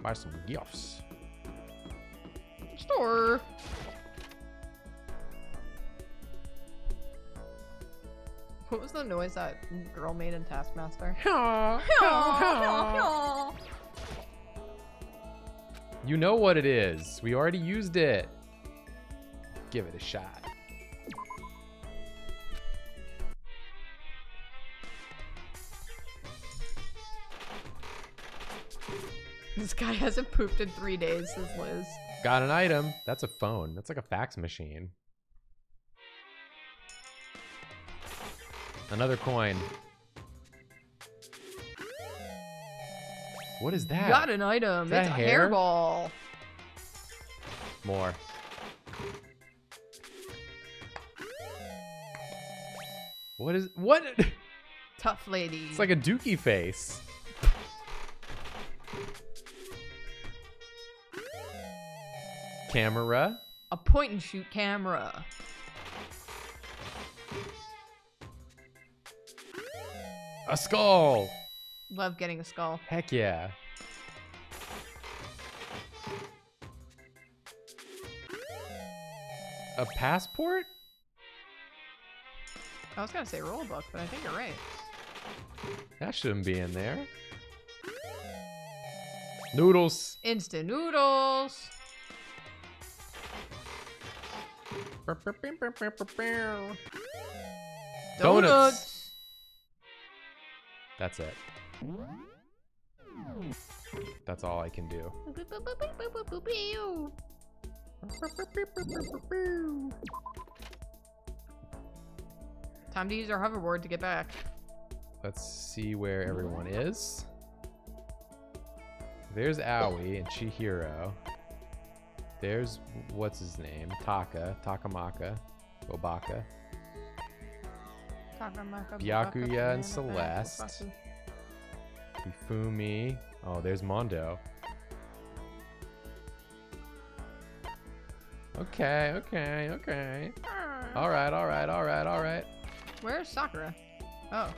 Buy some gifts. Store. What was the noise that girl made in Taskmaster? Aww, aww, aww. You know what it is. We already used it. Give it a shot. This guy hasn't pooped in three days, says Liz. Got an item. That's a phone. That's like a fax machine. Another coin. What is that? Got an item. Is that it's hair? A hairball. More. What is what? Tough lady. It's like a dookie face. Camera. A point and shoot camera. A skull. Love getting a skull. Heck yeah. A passport? I was gonna say rule book, but I think you're right. That shouldn't be in there. Noodles. Instant noodles. Donuts. Donuts. That's it. That's all I can do. Time to use our hoverboard to get back. Let's see where everyone is. There's Aoi and Chihiro. There's, what's his name? Taka, Takamaka, Obaka. Byakuya and Celeste. Hifumi. Oh, there's Mondo. Okay, okay, okay. Alright, alright, alright, alright. Where's Sakura? Oh.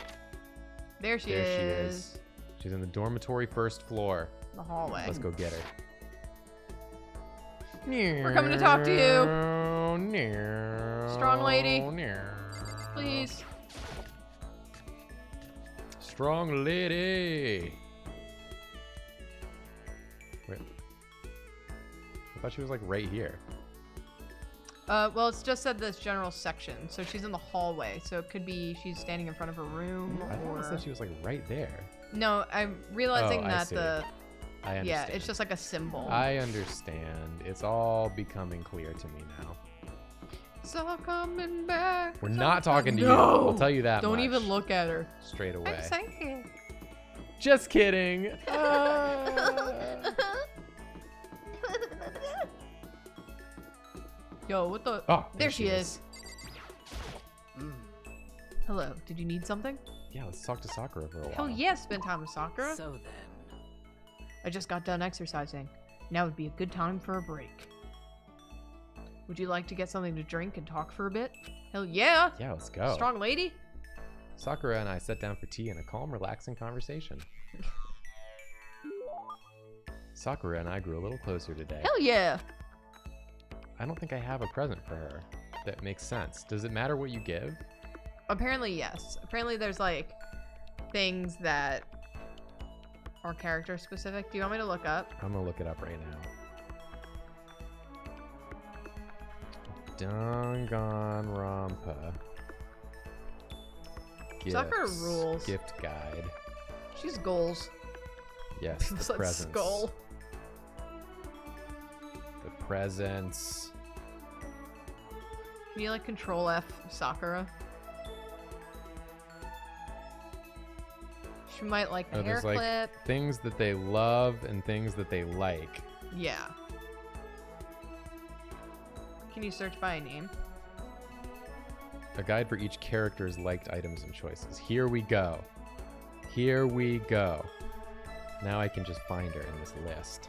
There she there is. There she is. She's in the dormitory first floor. The hallway. Let's go get her. We're coming to talk to you. Strong lady. Please. Strong lady. Wait. I thought she was like right here. Uh, well, it's just said this general section, so she's in the hallway. So it could be she's standing in front of her room. I or... thought I said she was like right there. No, I'm realizing oh, that I the. I understand. Yeah, it's just like a symbol. I understand. It's all becoming clear to me now. It's all coming back. We're not talking to you. I'll tell you that much. Don't even look at her. Straight away. I'm psychic. Just kidding. Uh... Yo, what the? Oh, there, there she is. is. Mm. Hello. Did you need something? Yeah, let's talk to Sakura for a while. Hell yeah, spend time with Sakura. So then. I just got done exercising. Now would be a good time for a break. Would you like to get something to drink and talk for a bit? Hell yeah! Yeah, let's go. Strong lady. Sakura and I sat down for tea and a calm, relaxing conversation. Sakura and I grew a little closer today. Hell yeah! I don't think I have a present for her. That makes sense. Does it matter what you give? Apparently, yes. Apparently, there's like things that are character specific. Do you want me to look up? I'm gonna look it up right now. Danganronpa. Gifts. Sakura rules. Gift guide. She's goals. Yes, the like presents. Skull. The presents. Can you like control F Sakura? She might like the oh, hair clip. Like, things that they love and things that they like. Yeah. Can you search by a name? A guide for each character's liked items and choices. Here we go. Here we go. Now I can just find her in this list.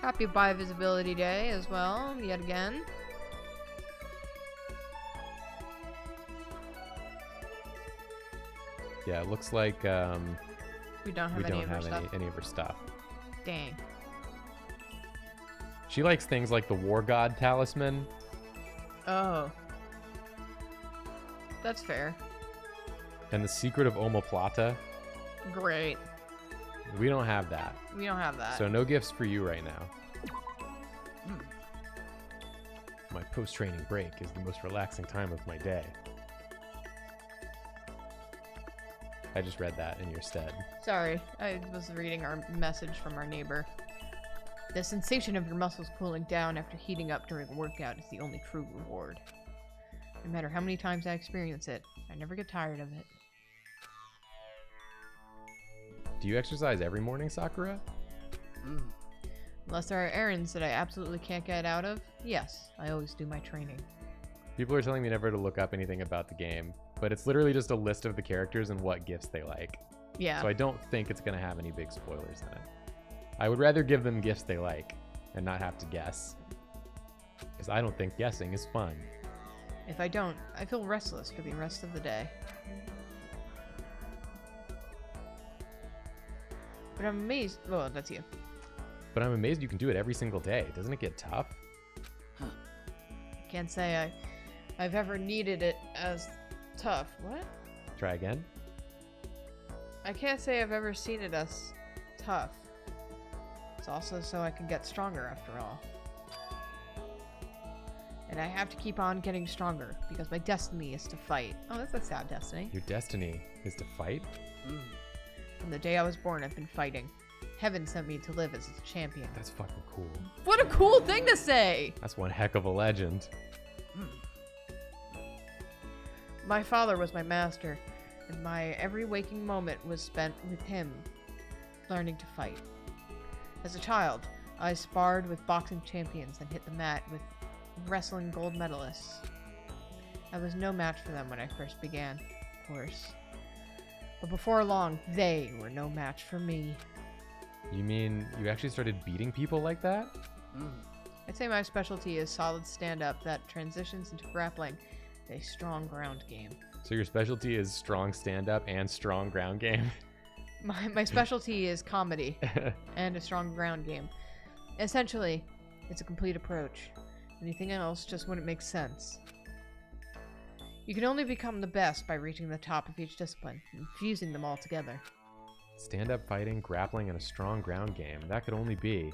Happy Bi-Visibility Day as well, yet again. Yeah, it looks like um, we don't have, we any, don't of have any, any of her stuff. Dang. She likes things like the War God Talisman. Oh. That's fair. And the Secret of Omoplata. Great. We don't have that. We don't have that. So no gifts for you right now. Mm. My post-training break is the most relaxing time of my day. I just read that in your stead. Sorry, I was reading our message from our neighbor. The sensation of your muscles cooling down after heating up during a workout is the only true reward. No matter how many times I experience it, I never get tired of it. Do you exercise every morning, Sakura? Mm. Unless there are errands that I absolutely can't get out of, yes, I always do my training. People are telling me never to look up anything about the game, but it's literally just a list of the characters and what gifts they like. Yeah. So I don't think it's going to have any big spoilers in it. I would rather give them gifts they like and not have to guess, because I don't think guessing is fun. If I don't, I feel restless for the rest of the day. But I'm amazed. Oh, that's you. But I'm amazed you can do it every single day. Doesn't it get tough? Huh. I can't say I, I've ever needed it as tough. What? Try again. I can't say I've ever seen it as tough. It's also so I can get stronger after all. And I have to keep on getting stronger because my destiny is to fight. Oh, that's a sad destiny. Your destiny is to fight? Mm. From the day I was born, I've been fighting. Heaven sent me to live as a champion. That's fucking cool. What a cool thing to say! That's one heck of a legend. Mm. My father was my master, and my every waking moment was spent with him, learning to fight. As a child, I sparred with boxing champions and hit the mat with wrestling gold medalists. I was no match for them when I first began, of course. But before long, they were no match for me. You mean you actually started beating people like that? Mm. I'd say my specialty is solid stand-up that transitions into grappling with a strong ground game. So your specialty is strong stand-up and strong ground game? My, my specialty is comedy and a strong ground game. Essentially, it's a complete approach. Anything else just wouldn't make sense. You can only become the best by reaching the top of each discipline and fusing them all together. Stand-up fighting, grappling, and a strong ground game. That could only be...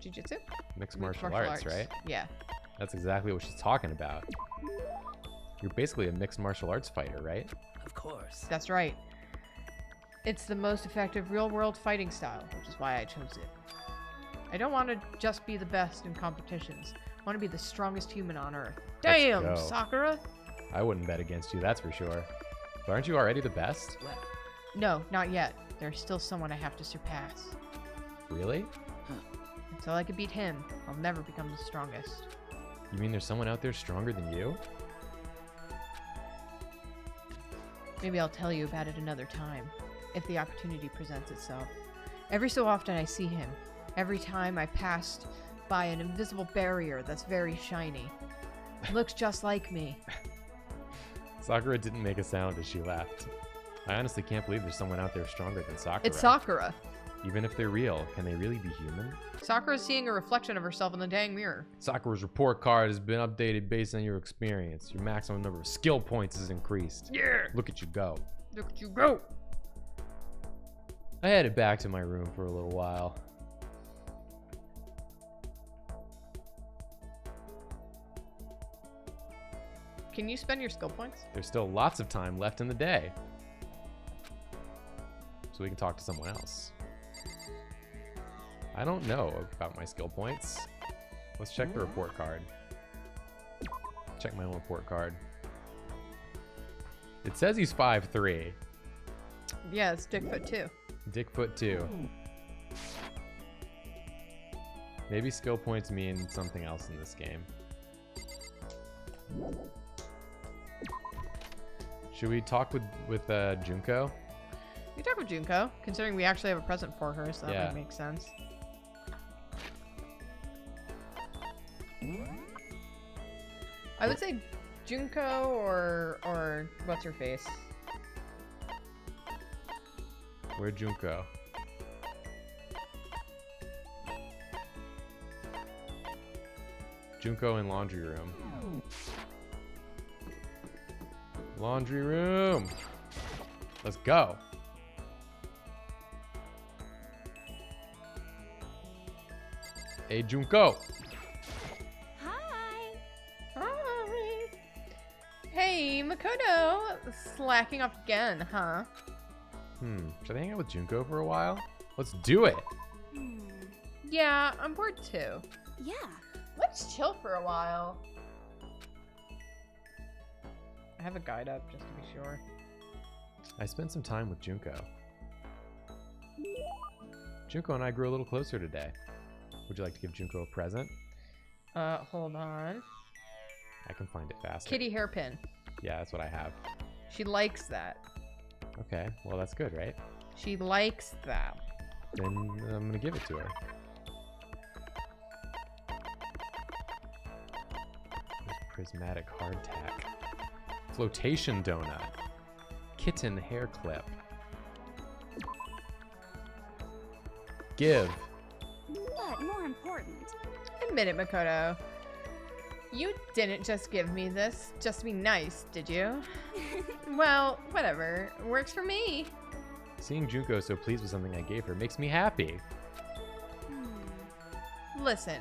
Jiu-jitsu? Mixed martial, martial arts, arts, right? Yeah. That's exactly what she's talking about. You're basically a mixed martial arts fighter, right? Of course. That's right. It's the most effective real-world fighting style, which is why I chose it. I don't want to just be the best in competitions. I want to be the strongest human on Earth. Damn, Sakura! I wouldn't bet against you, that's for sure. But aren't you already the best? No, not yet. There's still someone I have to surpass. Really? Until I can beat him, I'll never become the strongest. You mean there's someone out there stronger than you? Maybe I'll tell you about it another time, if the opportunity presents itself. Every so often I see him. Every time I passed by an invisible barrier that's very shiny. It looks just like me. Sakura didn't make a sound as she laughed. I honestly can't believe there's someone out there stronger than Sakura. It's Sakura. Even if they're real, can they really be human? Sakura's seeing a reflection of herself in the dang mirror. Sakura's report card has been updated based on your experience. Your maximum number of skill points is increased. Yeah! Look at you go. Look at you go! I headed back to my room for a little while. Can you spend your skill points? There's still lots of time left in the day. So we can talk to someone else. I don't know about my skill points. Let's check the report card. Check my own report card. It says he's five three. Yeah, it's Dickfoot two. Dickfoot two. Maybe skill points mean something else in this game. Should we talk with, with uh, Junko? We talk with Junko, considering we actually have a present for her, so that yeah. might make sense. I would say Junko or or what's her face? Where'd Junko? Junko in laundry room. Laundry room. Let's go. Hey Junko. Hi. Hi. Hey Makoto, slacking off again, huh? Hmm. Should I hang out with Junko for a while? Let's do it. Yeah, I'm bored too. Yeah. Let's chill for a while. I have a guide up just to be sure. I spent some time with Junko. Junko and I grew a little closer today. Would you like to give Junko a present? Uh, hold on. I can find it faster. Kitty hairpin. Yeah, that's what I have. She likes that. Okay, well that's good, right? She likes that. Then I'm gonna give it to her. Prismatic hardtack. Flotation donut. Kitten hair clip. Give. But more important. Admit it, Makoto. You didn't just give me this just to be nice, did you? Well, whatever. Works for me. Seeing Junko so pleased with something I gave her makes me happy. Hmm. Listen,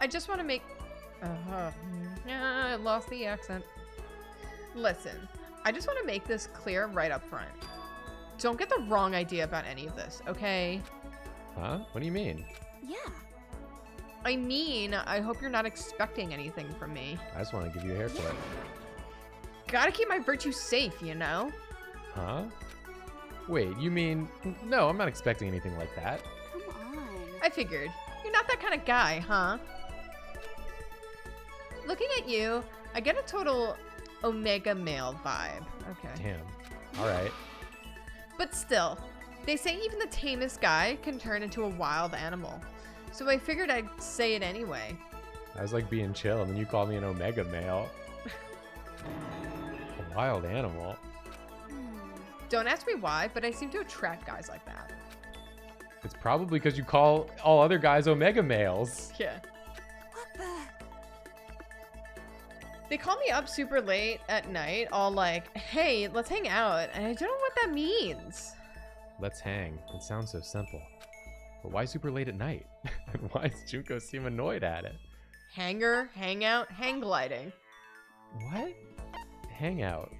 I just want to make... Uh-huh. I lost the accent. Listen, I just want to make this clear right up front. Don't get the wrong idea about any of this, okay? Huh? What do you mean? Yeah. I mean, I hope you're not expecting anything from me. I just want to give you a haircut. Yeah. Gotta keep my virtue safe, you know? Huh? Wait, you mean... No, I'm not expecting anything like that. Come on. I figured. You're not that kind of guy, huh? Looking at you, I get a total omega male vibe. Okay. Damn. All right. But still, they say even the tamest guy can turn into a wild animal. So I figured I'd say it anyway. I was like being chill, and then you called me an omega male. A wild animal. Don't ask me why, but I seem to attract guys like that. It's probably because you call all other guys omega males. Yeah. What the? They call me up super late at night, all like, hey, let's hang out, and I don't know what that means. Let's hang. It sounds so simple. But why super late at night? And why does Junko seem annoyed at it? Hanger, hangout, hang gliding. What? Hangout.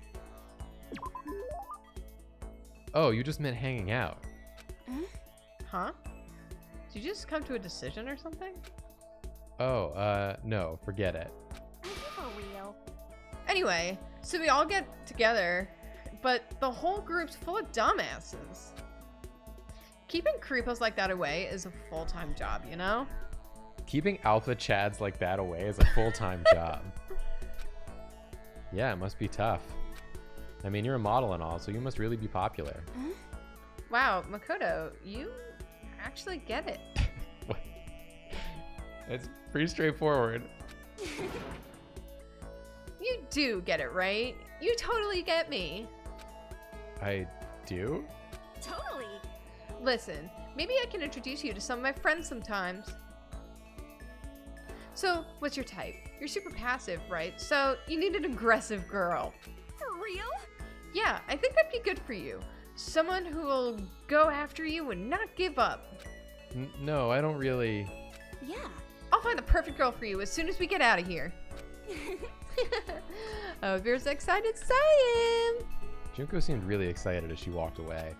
Oh, you just meant hanging out. Huh? Did you just come to a decision or something? Oh, uh, no, forget it. Anyway, so we all get together, but the whole group's full of dumbasses. Keeping creepos like that away is a full-time job, you know? Keeping alpha chads like that away is a full-time job. Yeah, it must be tough. I mean, you're a model and all, so you must really be popular. Huh? Wow, Makoto, you actually get it. It's pretty straightforward. You do get it, right? You totally get me. I do? Totally. Listen, maybe I can introduce you to some of my friends sometimes. So, what's your type? You're super passive, right? So, you need an aggressive girl. For real? Yeah, I think that'd be good for you. Someone who will go after you and not give up. N- no, I don't really... Yeah. I'll find the perfect girl for you as soon as we get out of here. I hope you're as excited as I am. Junko seemed really excited as she walked away.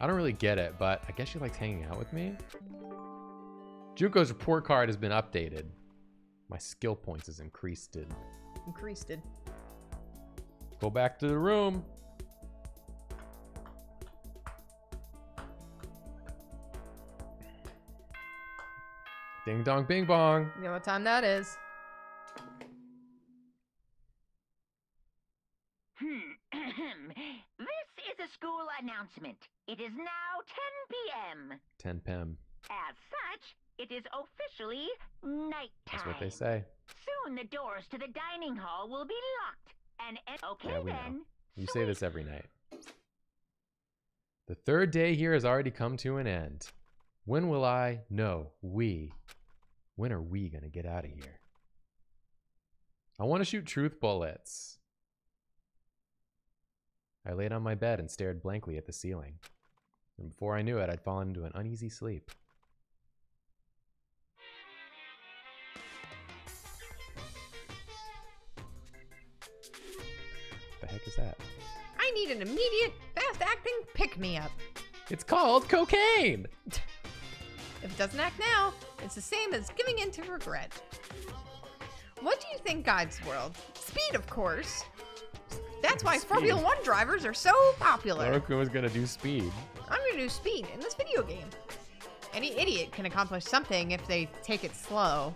I don't really get it, but I guess she likes hanging out with me. Junko's report card has been updated. My skill points has increased. Increased. Go back to the room. Ding dong, bing bong. You know what time that is. Hmm. This is a school announcement. It is now ten p m ten p m As such, it is officially nighttime. That's what they say. Soon the doors to the dining hall will be locked. And okay yeah, we then. Know. You Sweet. Say this every night. The third day here has already come to an end. When will I? No, we. When are we gonna get out of here? I want to shoot truth bullets. I laid on my bed and stared blankly at the ceiling. And before I knew it, I'd fallen into an uneasy sleep. What the heck is that? I need an immediate, fast-acting pick-me-up. It's called cocaine! If it doesn't act now, it's the same as giving in to regret. What do you think guides the world? Speed, of course. That's why speed. Formula One drivers are so popular. Morokuma's gonna do speed. I'm gonna do speed in this video game. Any idiot can accomplish something if they take it slow.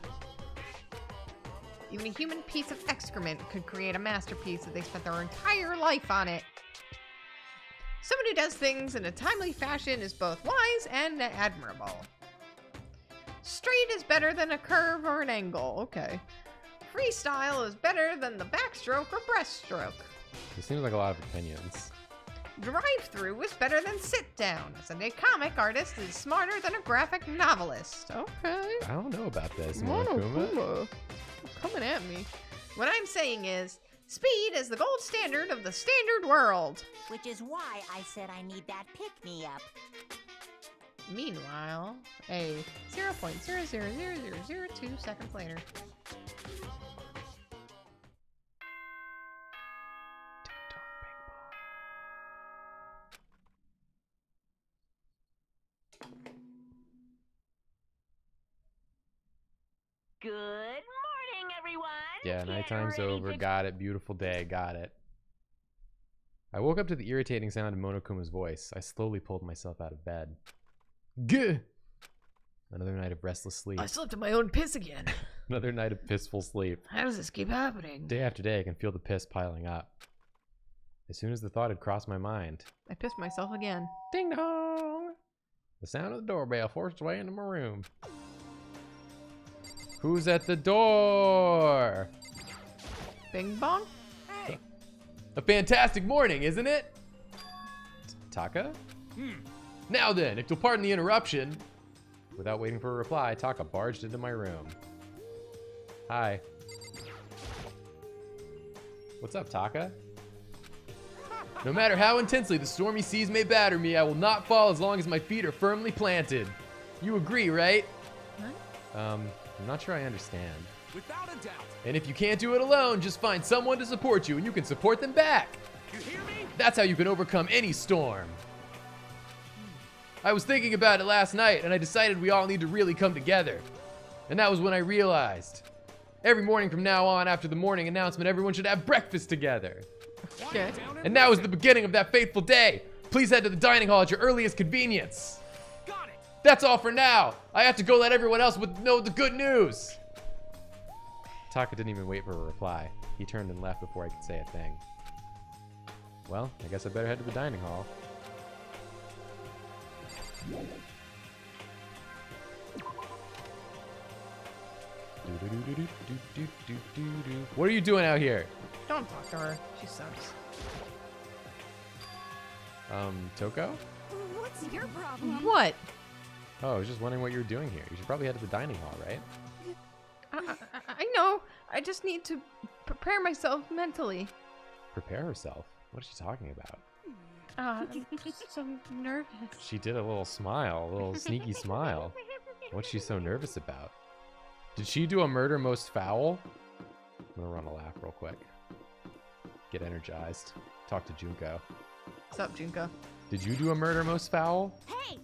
Even a human piece of excrement could create a masterpiece if they spent their entire life on it. Someone who does things in a timely fashion is both wise and admirable. Straight is better than a curve or an angle. Okay. Freestyle is better than the backstroke or breaststroke. It seems like a lot of opinions. Drive-through is better than sit-down. And a comic artist is smarter than a graphic novelist. Okay. I don't know about this, Monokuma. Coming at me. What I'm saying is, speed is the gold standard of the standard world. Which is why I said I need that pick-me-up. Meanwhile, a zero point zero zero zero zero zero two seconds later. Good morning, everyone. Yeah, nighttime's over. Got it. Beautiful day. Got it. I woke up to the irritating sound of Monokuma's voice. I slowly pulled myself out of bed. Gah! Another night of restless sleep. I slept in my own piss again. Another night of pissful sleep. How does this keep happening? Day after day, I can feel the piss piling up. As soon as the thought had crossed my mind, I pissed myself again. Ding dong! The sound of the doorbell forced its way into my room. Who's at the door? Bing bong? Hey. A fantastic morning, isn't it? Taka? Hmm. Now then, if you'll pardon the interruption. Without waiting for a reply, Taka barged into my room. Hi. What's up, Taka? No matter how intensely the stormy seas may batter me, I will not fall as long as my feet are firmly planted. You agree, right? Huh? Um, I'm not sure I understand. Without a doubt. And if you can't do it alone, just find someone to support you and you can support them back. You hear me? That's how you can overcome any storm. I was thinking about it last night, and I decided we all need to really come together. And that was when I realized. Every morning from now on, after the morning announcement, everyone should have breakfast together. Okay. And now is the beginning of that fateful day. Please head to the dining hall at your earliest convenience. Got it. That's all for now. I have to go let everyone else know the good news. Taka didn't even wait for a reply. He turned and left before I could say a thing. Well, I guess I better head to the dining hall. What are you doing out here? Don't talk to her. She sucks. Um, Toko? What's your problem? What? Oh, I was just wondering what you were doing here. You should probably head to the dining hall, right? I, I, I know. I just need to prepare myself mentally. Prepare herself? What is she talking about? Uh, I'm so nervous. She did a little smile, a little sneaky smile. What's she so nervous about? Did she do a murder most foul? I'm gonna run a lap real quick. Get energized. Talk to Junko. What's up, Junko? Did you do a murder most foul? Hey!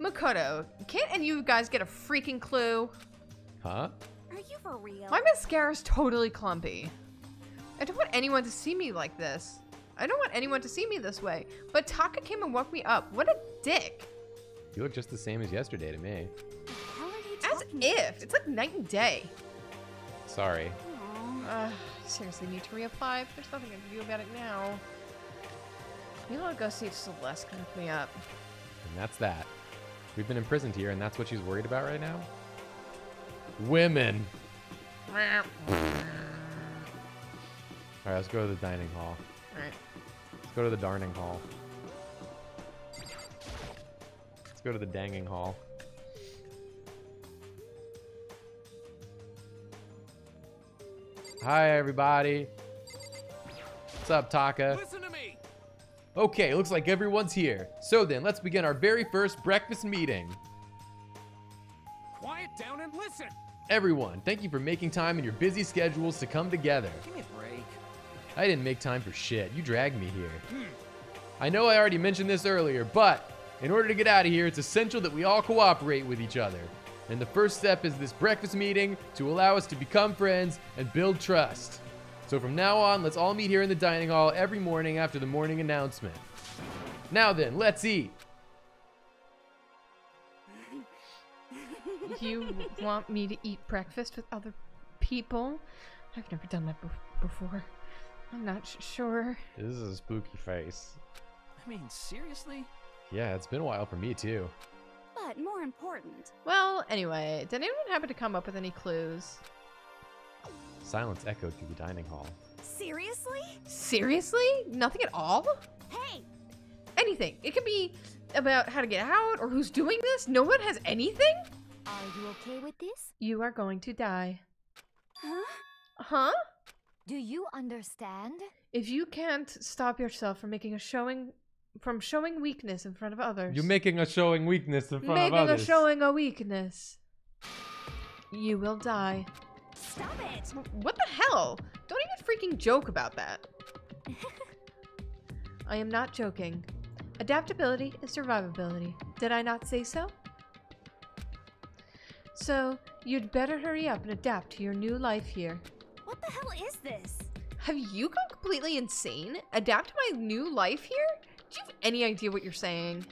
Makoto, can't any of you guys get a freaking clue? Huh? Are you for real? My mascara's totally clumpy. I don't want anyone to see me like this. I don't want anyone to see me this way. But Taka came and woke me up. What a dick. You look just the same as yesterday to me. As if. It's like night and day. Sorry. Uh, seriously, need to reapply. There's nothing I can do about it now. You know, I'll go see if Celeste can hook me up. And that's that. We've been imprisoned here, and that's what she's worried about right now? Women. All right, let's go to the dining hall. All right. Let's go to the darning hall. Let's go to the danging hall. Hi, everybody. What's up, Taka? Listen to me. Okay, looks like everyone's here. So then, let's begin our very first breakfast meeting. Quiet down and listen. Everyone, thank you for making time in your busy schedules to come together. Give me a break. I didn't make time for shit. You dragged me here. Hmm. I know I already mentioned this earlier, but in order to get out of here, it's essential that we all cooperate with each other. And the first step is this breakfast meeting to allow us to become friends and build trust. So from now on, let's all meet here in the dining hall every morning after the morning announcement. Now then, let's eat. You want me to eat breakfast with other people? I've never done that be before. I'm not sure. This is a spooky face. I mean, seriously? Yeah, it's been a while for me too. But more important. Well, anyway, did anyone happen to come up with any clues? Silence echoed through the dining hall. Seriously? Seriously? Nothing at all? Hey! Anything. It could be about how to get out or who's doing this. No one has anything? Are you okay with this? You are going to die. Huh? Huh? Do you understand? If you can't stop yourself from making a showing... From showing weakness in front of others. You're making a showing weakness in front making of others. Making a showing a weakness. You will die. Stop it! What the hell? Don't even freaking joke about that. I am not joking. Adaptability is survivability. Did I not say so? So, you'd better hurry up and adapt to your new life here. What the hell is this? Have you gone completely insane? Adapt to my new life here? Do you have any idea what you're saying?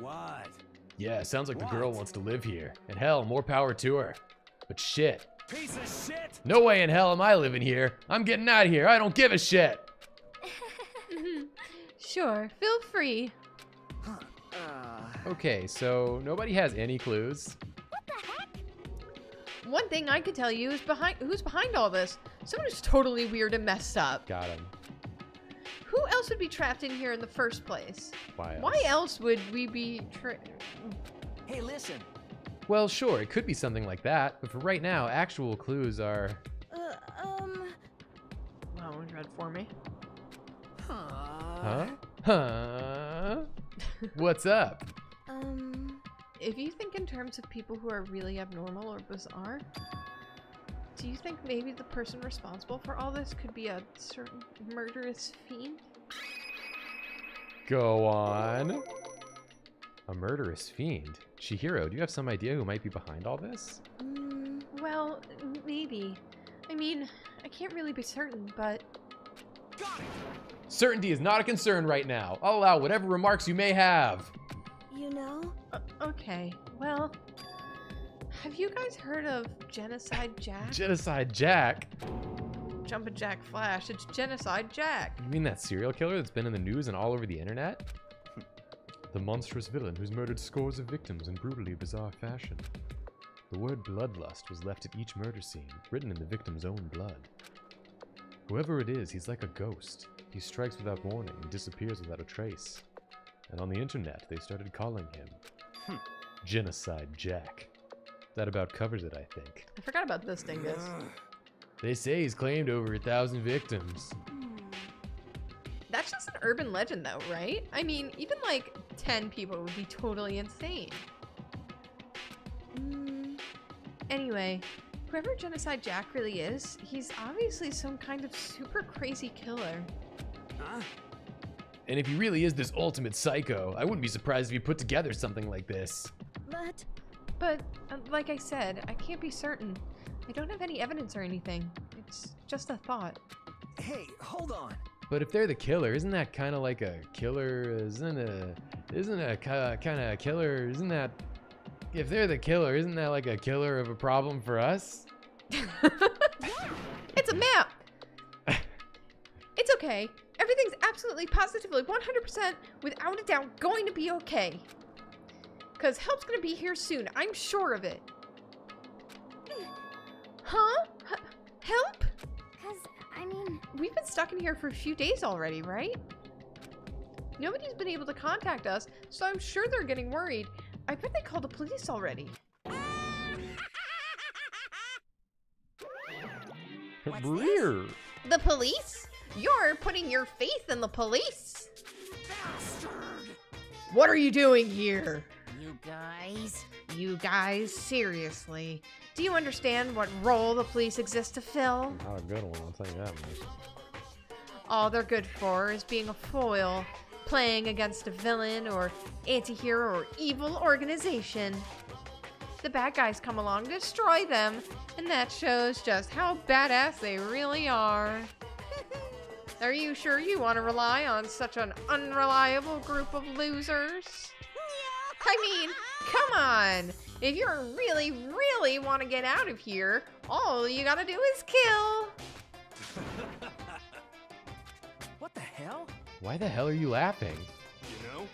What? Yeah, it sounds like what? The girl wants to live here. And hell, more power to her. But shit. Piece of shit! No way in hell am I living here. I'm getting out of here. I don't give a shit. Sure, feel free. Huh. Uh... Okay, so nobody has any clues. What the heck? One thing I could tell you is behind who's behind all this. Someone who's totally weird and messed up. Got him. Who else would be trapped in here in the first place? Why else, Why else would we be tra- Hey, listen. Well, sure, it could be something like that, but for right now, actual clues are... Uh, um... That one's red for me. Huh? Huh? Huh? What's up? Um, if you think in terms of people who are really abnormal or bizarre, do you think maybe the person responsible for all this could be a certain murderous fiend? Go on. A murderous fiend? Chihiro, do you have some idea who might be behind all this? Mm, well, maybe. I mean, I can't really be certain, but... Got it. Certainty is not a concern right now. I'll allow whatever remarks you may have. You know? Uh, okay, well... Have you guys heard of Genocide Jack? Genocide Jack? Jumpin' Jack Flash, it's Genocide Jack. You mean that serial killer that's been in the news and all over the internet? The monstrous villain who's murdered scores of victims in brutally bizarre fashion. The word bloodlust was left at each murder scene, written in the victim's own blood. Whoever it is, he's like a ghost. He strikes without warning and disappears without a trace. And on the internet, they started calling him Genocide Jack. That about covers it, I think. I forgot about this thing, guys. They say he's claimed over a thousand victims. That's just an urban legend, though, right? I mean, even like ten people would be totally insane. Mm. Anyway, whoever Genocide Jack really is, he's obviously some kind of super crazy killer. Huh? And if he really is this ultimate psycho, I wouldn't be surprised if he put together something like this. But, but uh, like I said, I can't be certain. I don't have any evidence or anything. It's just a thought. Hey, hold on. But if they're the killer, isn't that kind of like a killer? Isn't a, isn't a kind of killer? Isn't that? If they're the killer, isn't that like a killer of a problem for us? It's a map. It's okay. Everything's absolutely, positively, one hundred percent, without a doubt, going to be okay. Cause help's gonna be here soon. I'm sure of it. Huh? H- help? Cause I mean, we've been stuck in here for a few days already, right? Nobody's been able to contact us, so I'm sure they're getting worried. I bet they called the police already. Rear. The police? You're putting your faith in the police? Bastard. What are you doing here? You guys? You guys, seriously. Do you understand what role the police exist to fill? Not a good one, I'll tell you that much. All they're good for is being a foil, playing against a villain or anti-hero or evil organization. The bad guys come along to destroy them, and that shows just how badass they really are. Are you sure you want to rely on such an unreliable group of losers? I mean, come on! If you really, really want to get out of here, all you gotta do is kill! What the hell? Why the hell are you laughing? You know?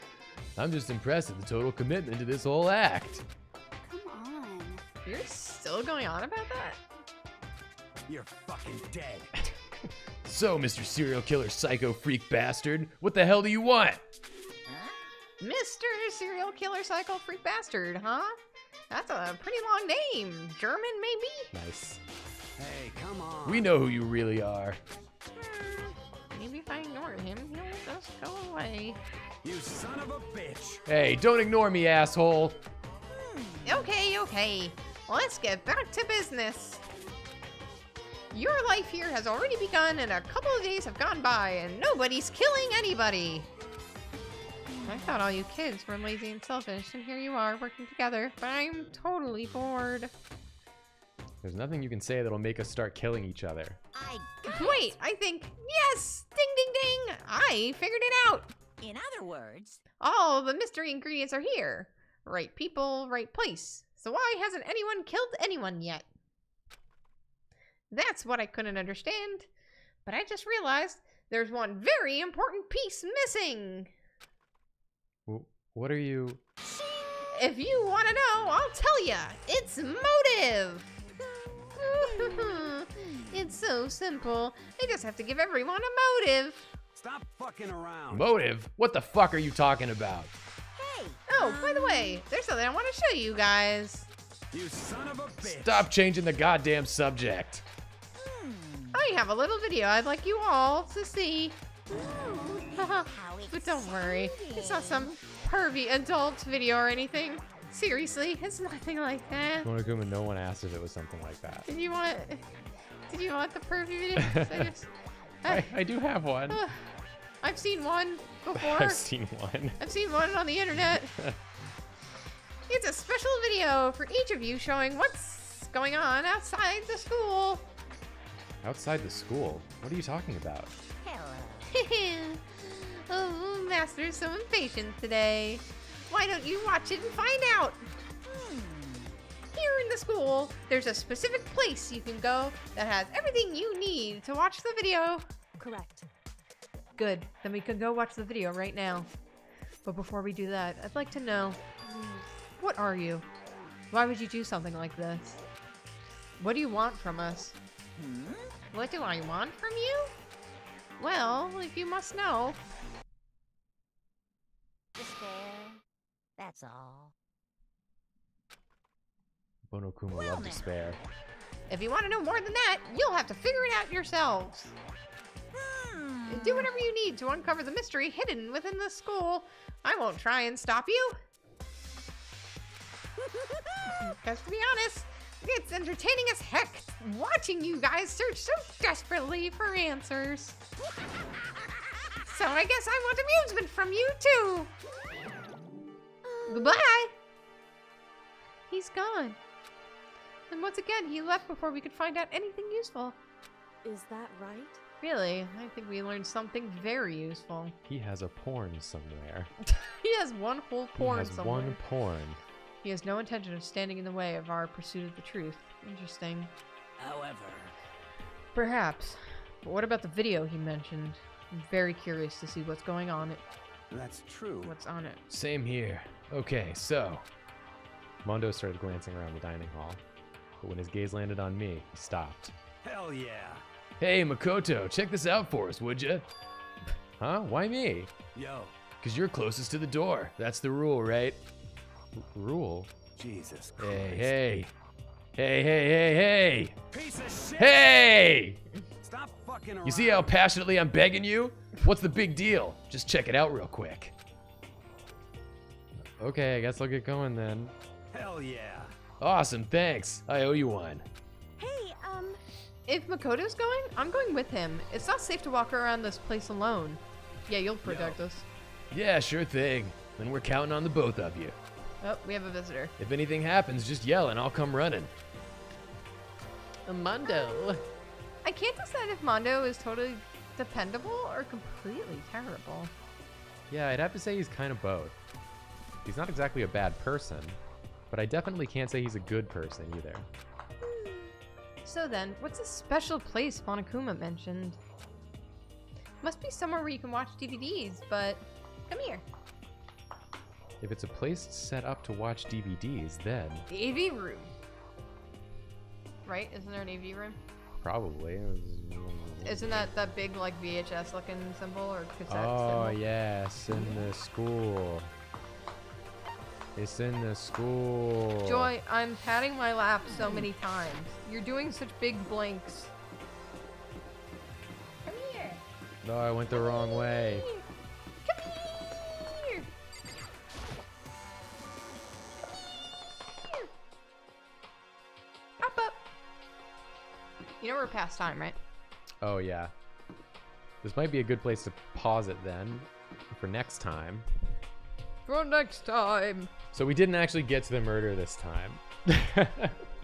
I'm just impressed at the total commitment to this whole act. Come on. You're still going on about that? You're fucking dead. So, Mister Serial Killer Psycho Freak Bastard, what the hell do you want? Mister Serial Killer Psycho Freak Bastard, huh? That's a pretty long name. German, maybe? Nice. Hey, come on. We know who you really are. Hmm, maybe if I ignore him, he'll just go away. You son of a bitch. Hey, don't ignore me, asshole. Hmm, okay, okay. Let's get back to business. Your life here has already begun, and a couple of days have gone by, and nobody's killing anybody. I thought all you kids were lazy and selfish, and here you are working together, but I'm totally bored. There's nothing you can say that'll make us start killing each other. I got Wait, it. I think, yes, ding, ding, ding, I figured it out. In other words, all the mystery ingredients are here. Right people, right place. So why hasn't anyone killed anyone yet? That's what I couldn't understand, but I just realized there's one very important piece missing. What are you? If you want to know, I'll tell ya. It's motive. It's so simple. I just have to give everyone a motive. Stop fucking around. Motive? What the fuck are you talking about? Hey. Oh, by the way, there's something I want to show you guys. You son of a bitch. Stop changing the goddamn subject. Hmm. I have a little video I'd like you all to see. But don't worry, it's not some pervy adult video or anything. Seriously, it's nothing like that. Monokuma, no one asked if it was something like that. Did you want? Did you want the pervy video? I, just, uh, I, I do have one. Uh, I've seen one before. I've seen one. I've seen one on the internet. It's a special video for each of you showing what's going on outside the school. Outside the school? What are you talking about? Oh, Master's so impatient today. Why don't you watch it and find out? Hmm. Here in the school, there's a specific place you can go that has everything you need to watch the video. Correct. Good. Then we can go watch the video right now. But before we do that, I'd like to know, what are you? Why would you do something like this? What do you want from us? Hmm? What do I want from you? Well, if you must know. Despair. That's all. Monokuma well, loved despair. If you want to know more than that, you'll have to figure it out yourselves. Hmm. Do whatever you need to uncover the mystery hidden within the school. I won't try and stop you. Because to be honest, It's entertaining as heck watching you guys search so desperately for answers. So I guess I want amusement from you too. Goodbye. He's gone. And once again, he left before we could find out anything useful. Is that right? Really? I think we learned something very useful. He has a porn somewhere. He has one whole porn somewhere. He has somewhere. one porn. He has no intention of standing in the way of our pursuit of the truth. Interesting. However... Perhaps. But what about the video he mentioned? I'm very curious to see what's going on it. That's true. What's on it. Same here. Okay, so... Mondo started glancing around the dining hall. But when his gaze landed on me, he stopped. Hell yeah! Hey, Makoto, check this out for us, would ya? Huh? Why me? Yo. Because you're closest to the door. That's the rule, right? R rule? Jesus Christ. Hey, hey. Hey, hey, hey, hey! Piece of shit! Hey! Stop fucking around. You see how passionately I'm begging you? What's the big deal? Just check it out real quick. Okay, I guess I'll get going then. Hell yeah. Awesome, thanks. I owe you one. Hey, um... If Makoto's going, I'm going with him. It's not safe to walk around this place alone. Yeah, you'll protect Yo. us. Yeah, sure thing. Then we're counting on the both of you. Oh, we have a visitor. If anything happens, just yell and I'll come running. Mondo. Um, I can't decide if Mondo is totally dependable or completely terrible. Yeah, I'd have to say he's kind of both. He's not exactly a bad person, but I definitely can't say he's a good person either. So then, what's this special place Monokuma mentioned? Must be somewhere where you can watch D V Ds, but come here. If it's a place set up to watch D V Ds, then... The A V room. Right? Isn't there an A V room? Probably. It was... Isn't that that big, like, V H S looking symbol or cassette oh, symbol? Oh, yes, in the school. It's in the school. Joy, I'm patting my lap so many times. You're doing such big blinks. Come here. No, I went the Come wrong here. way. Come here. Come here. Hop up. You know we're past time, right? Oh, yeah. This might be a good place to pause it then for next time. For next time. So we didn't actually get to the murder this time.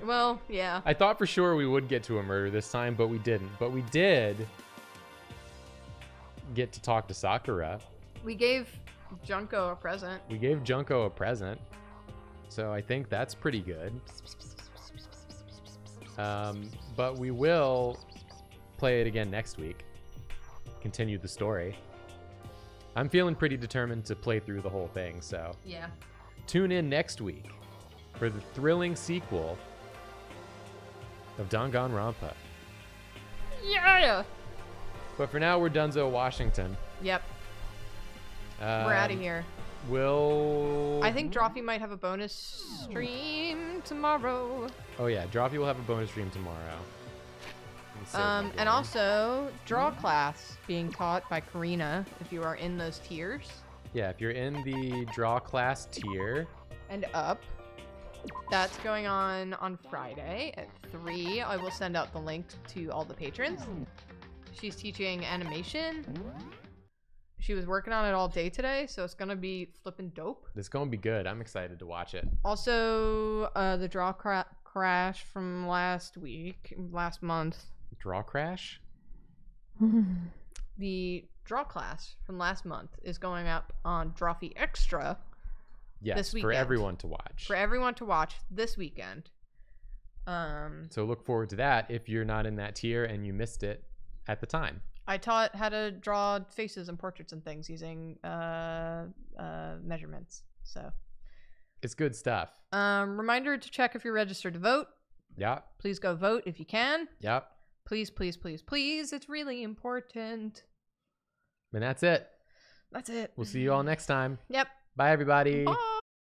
Well, yeah. I thought for sure we would get to a murder this time, but we didn't. But we did get to talk to Sakura. We gave Junko a present. We gave Junko a present. So I think that's pretty good. Um, but we will play it again next week. Continue the story. I'm feeling pretty determined to play through the whole thing, so... Yeah. Tune in next week for the thrilling sequel of Danganronpa. Yeah! But for now, we're Dunzo, Washington. Yep. Um, we're out of here. We'll... I think Drawfee might have a bonus stream tomorrow. Oh, yeah. Drawfee will have a bonus stream tomorrow. Um, and also, draw class being taught by Karina, if you are in those tiers. Yeah, if you're in the draw class tier. And up. That's going on on Friday at three. I will send out the link to all the patrons. She's teaching animation. She was working on it all day today, so it's going to be flipping dope. It's going to be good. I'm excited to watch it. Also, uh, the draw cra crash from last week, last month. Draw crash? The draw class from last month is going up on Drawfee Extra. Yes, this weekend. For everyone to watch. For everyone to watch this weekend. Um, so look forward to that if you're not in that tier and you missed it at the time. I taught how to draw faces and portraits and things using uh, uh, measurements. So it's good stuff. Um, reminder to check if you're registered to vote. Yeah. Please go vote if you can. Yep. Please, please, please, please. It's really important. And that's it. That's it. We'll see you all next time. Yep. Bye, everybody. Bye.